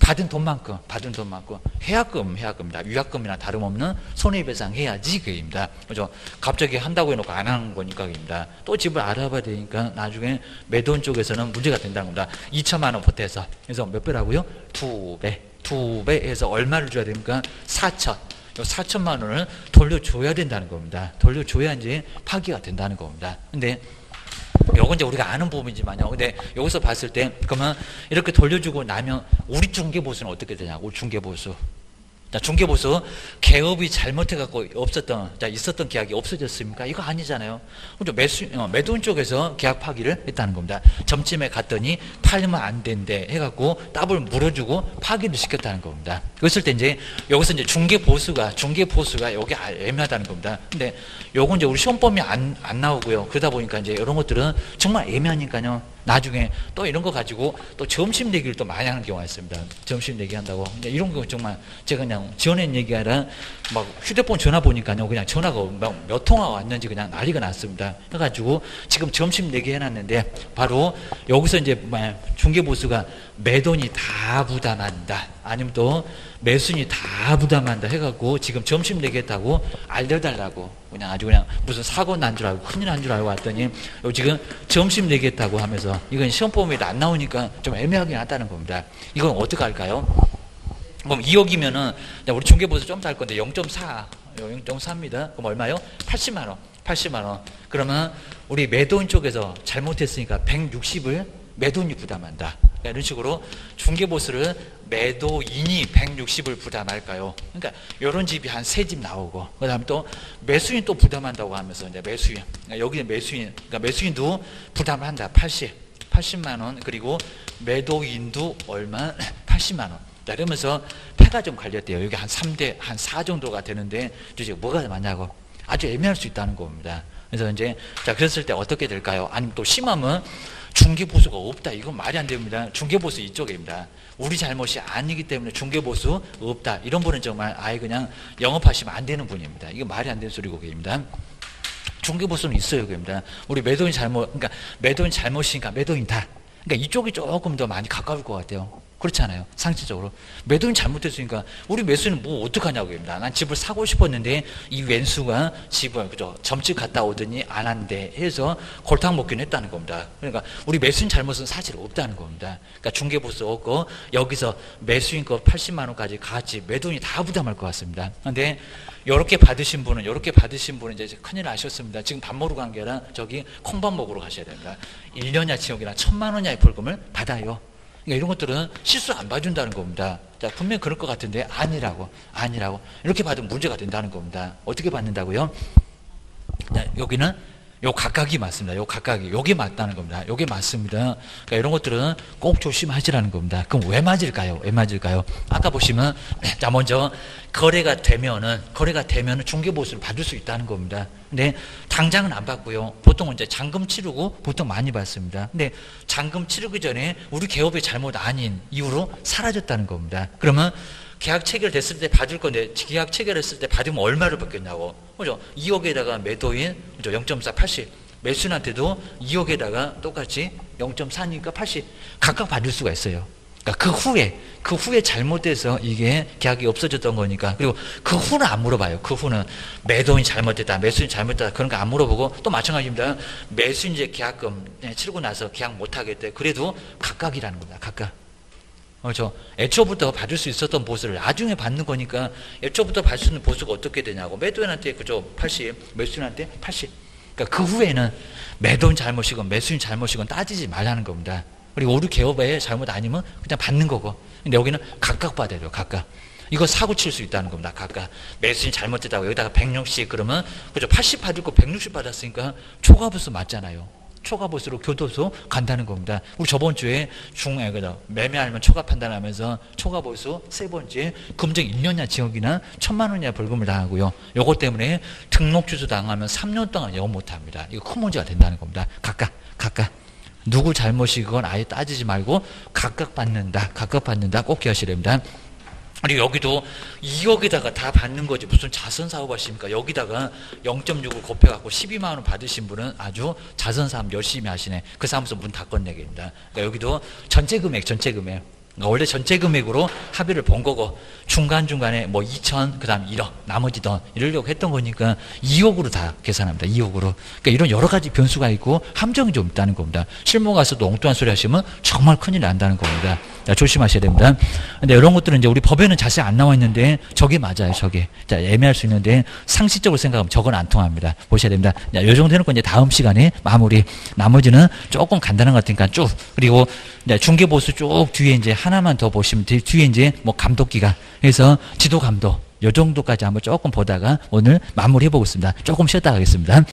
받은 돈만큼, 받은 돈만큼 해약금, 해약금입니다. 위약금이나 다름없는 손해배상 해야지 그입니다. 그죠? 갑자기 한다고 해놓고 안 하는 거니까입니다. 또 집을 알아봐야 되니까 나중에 매도인 쪽에서는 문제가 된다는 겁니다. 이천만 원 보태서 그래서 몇 배라고요? 두 배, 두 배 해서 얼마를 줘야 됩니까? 사천. 사천만 원을 돌려줘야 된다는 겁니다. 돌려줘야 이제 파기가 된다는 겁니다. 근데 요건 이제 우리가 아는 부분이지만요. 근데 여기서 봤을 때, 그러면 이렇게 돌려주고 나면 우리 중개보수는 어떻게 되냐고, 우리 중개보수. 자, 중개보수, 개업이 잘못해갖고 없었던, 자, 있었던 계약이 없어졌습니까? 이거 아니잖아요. 매수, 매도인 쪽에서 계약 파기를 했다는 겁니다. 점집에 갔더니 팔면 안 된대 해갖고 답을 물어주고 파기를 시켰다는 겁니다. 그랬을 때 이제 여기서 이제 중개보수가, 중개보수가 여기 애매하다는 겁니다. 근데 요건 이제 우리 시험범위 안, 안 나오고요. 그러다 보니까 이제 이런 것들은 정말 애매하니까요. 나중에 또 이런 거 가지고 또 점심 얘기를 또 많이 하는 경우가 있습니다. 점심 얘기한다고. 이런 거 정말 제가 그냥 전엔 얘기하라 막 휴대폰 전화 보니까요. 그냥 전화가 몇 통화 왔는지 그냥 난리가 났습니다. 그래가지고 지금 점심 얘기해놨는데 바로 여기서 이제 중개보수가 매도인이 다 부담한다. 아니면 또 매수인이 다 부담한다 해갖고 지금 점심 얘기했다고 알려달라고 그냥 아주 그냥 무슨 사고 난 줄 알고 큰일 난 줄 알고 왔더니 지금 점심 얘기했다고 하면서 이건 시험범위도 안 나오니까 좀 애매하게 났다는 겁니다. 이건 어떻게 할까요? 그럼 이억이면은 우리 중개보수 좀 살 건데 영 점 사, 영 점 사입니다. 그럼 얼마요? 팔십만 원, 팔십만 원. 그러면 우리 매도인 쪽에서 잘못했으니까 백육십을 매도인이 부담한다. 그러니까 이런 식으로 중개보수를 매도인이 백육십을 부담할까요? 그러니까 이런 집이 한 세 집 나오고 그 다음 또 매수인 또 부담한다고 하면서 이제 매수인 그러니까 여기는 매수인 그러니까 매수인도 부담을 한다. 팔십, 팔십만 원 그리고 매도인도 얼마? 팔십만 원. 이러면서 패가 좀 갈렸대요. 여기 한 삼 대, 한 사 정도가 되는데 이제 뭐가 많냐고 아주 애매할 수 있다는 겁니다. 그래서 이제 자 그랬을 때 어떻게 될까요? 아니면 또 심하면 중개보수가 없다. 이건 말이 안 됩니다. 중개보수 이쪽입니다. 우리 잘못이 아니기 때문에 중개보수 없다. 이런 분은 정말 아예 그냥 영업하시면 안 되는 분입니다. 이게 말이 안 되는 소리고 그입니다. 중개보수는 있어요. 그입니다. 우리 매도인 잘못, 그러니까 매도인 잘못이니까 매도인다. 그러니까 이쪽이 조금 더 많이 가까울 것 같아요. 그렇잖아요. 상식적으로. 매도인 잘못했으니까 우리 매수는 뭐 어떡하냐고 합니다. 난 집을 사고 싶었는데 이 왼수가 집을 그죠 점집 갔다 오더니 안 한대 해서 골탕 먹긴 했다는 겁니다. 그러니까 우리 매수인 잘못은 사실 없다는 겁니다. 그러니까 중개보수 없고 여기서 매수인 거 팔십만 원까지 같이 매도인이 다 부담할 것 같습니다. 근데 이렇게 받으신 분은 이렇게 받으신 분은 이제 큰일 나셨습니다. 지금 밥 먹으러 간 게 아니라 저기 콩밥 먹으러 가셔야 됩니다. 일 년이나 지역이나 천만 원이나의 벌금을 받아요. 그러니까 이런 것들은 실수 안 봐준다는 겁니다. 자, 분명히 그럴 것 같은데 아니라고 아니라고 이렇게 받으면 문제가 된다는 겁니다. 어떻게 받는다고요? 자, 여기는 요 각각이 맞습니다. 요 각각이 요게 맞다는 겁니다. 요게 맞습니다. 그러니까 이런 것들은 꼭 조심하시라는 겁니다. 그럼 왜 맞을까요? 왜 맞을까요? 아까 보시면 자 먼저 거래가 되면은 거래가 되면은 중개보수를 받을 수 있다는 겁니다. 근데 당장은 안 받고요. 보통 이제 잔금 치르고 보통 많이 받습니다. 근데 잔금 치르기 전에 우리 개업의 잘못 아닌 이유로 사라졌다는 겁니다. 그러면 계약 체결됐을 때 받을 건데 계약 체결했을 때 받으면 얼마를 받겠냐고. 그죠? 이억에다가 매도인 그죠? 영 점 사, 팔십. 매수인한테도 이억에다가 똑같이 영 점 사니까 팔십. 각각 받을 수가 있어요. 그러니까 그 후에 그 후에 잘못돼서 이게 계약이 없어졌던 거니까. 그리고 그 후는 안 물어봐요. 그 후는 매도인 잘못됐다, 매수인 잘못됐다 그런 거 안 물어보고 또 마찬가지입니다. 매수인 이제 계약금 치르고 나서 계약 못 하겠대. 그래도 각각이라는 겁니다. 각각. 그렇죠. 애초부터 받을 수 있었던 보수를 나중에 받는 거니까 애초부터 받을 수 있는 보수가 어떻게 되냐고. 매도인한테 그죠 팔십, 매수인한테 팔십. 그러니까 그 후에는 매도인 잘못이건 매수인 잘못이건 따지지 말라는 겁니다. 그리고 우리 개업의 잘못 아니면 그냥 받는 거고. 근데 여기는 각각 받아야 돼요. 각각. 이거 사고 칠 수 있다는 겁니다. 각각. 매수인 잘못됐다고 여기다가 백육십 그러면 그죠 팔십 받을 거 백육십 받았으니까 초과보수 맞잖아요. 초과보수로 교도소 간다는 겁니다. 우리 저번 주에 중에 그죠 매매 알면 초과 판단하면서 초과보수 세 번째 금정 일 년이나 징역이나 천만 원이나 벌금을 당하고요. 요것 때문에 등록 취소 당하면 삼 년 동안 영업 못합니다. 이거 큰 문제가 된다는 겁니다. 각각 각각 누구 잘못이건 아예 따지지 말고 각각 받는다. 각각 받는다. 꼭 기억하시랍니다. 그리고 여기도 이억에다가 다 받는 거지 무슨 자선사업 하십니까? 여기다가 영 점 육을 곱해갖고 십이만 원 받으신 분은 아주 자선사업 열심히 하시네. 그 사무소 문 닫건내기입니다. 그러니까 여기도 전체 금액, 전체 금액. 그러니까 원래 전체 금액으로 합의를 본 거고 중간중간에 뭐 이천, 그 다음 일억, 나머지 돈 이러려고 했던 거니까 이억으로 다 계산합니다. 이억으로. 그러니까 이런 여러 가지 변수가 있고 함정이 좀 있다는 겁니다. 실무 가서도 엉뚱한 소리 하시면 정말 큰일 난다는 겁니다. 자, 조심하셔야 됩니다. 근데 이런 것들은 이제 우리 법에는 자세히 안 나와 있는데 저게 맞아요, 저게. 자, 애매할 수 있는데 상식적으로 생각하면 저건 안 통합니다. 보셔야 됩니다. 자, 요 정도 해놓고 이제 다음 시간에 마무리. 나머지는 조금 간단한 것 같으니까 쭉. 그리고 이제 중개보수 쭉 뒤에 이제 하나만 더 보시면 돼요. 뒤에 이제 뭐 감독기가. 그래서 지도감독. 요 정도까지 한번 조금 보다가 오늘 마무리 해보겠습니다. 조금 쉬었다 가겠습니다.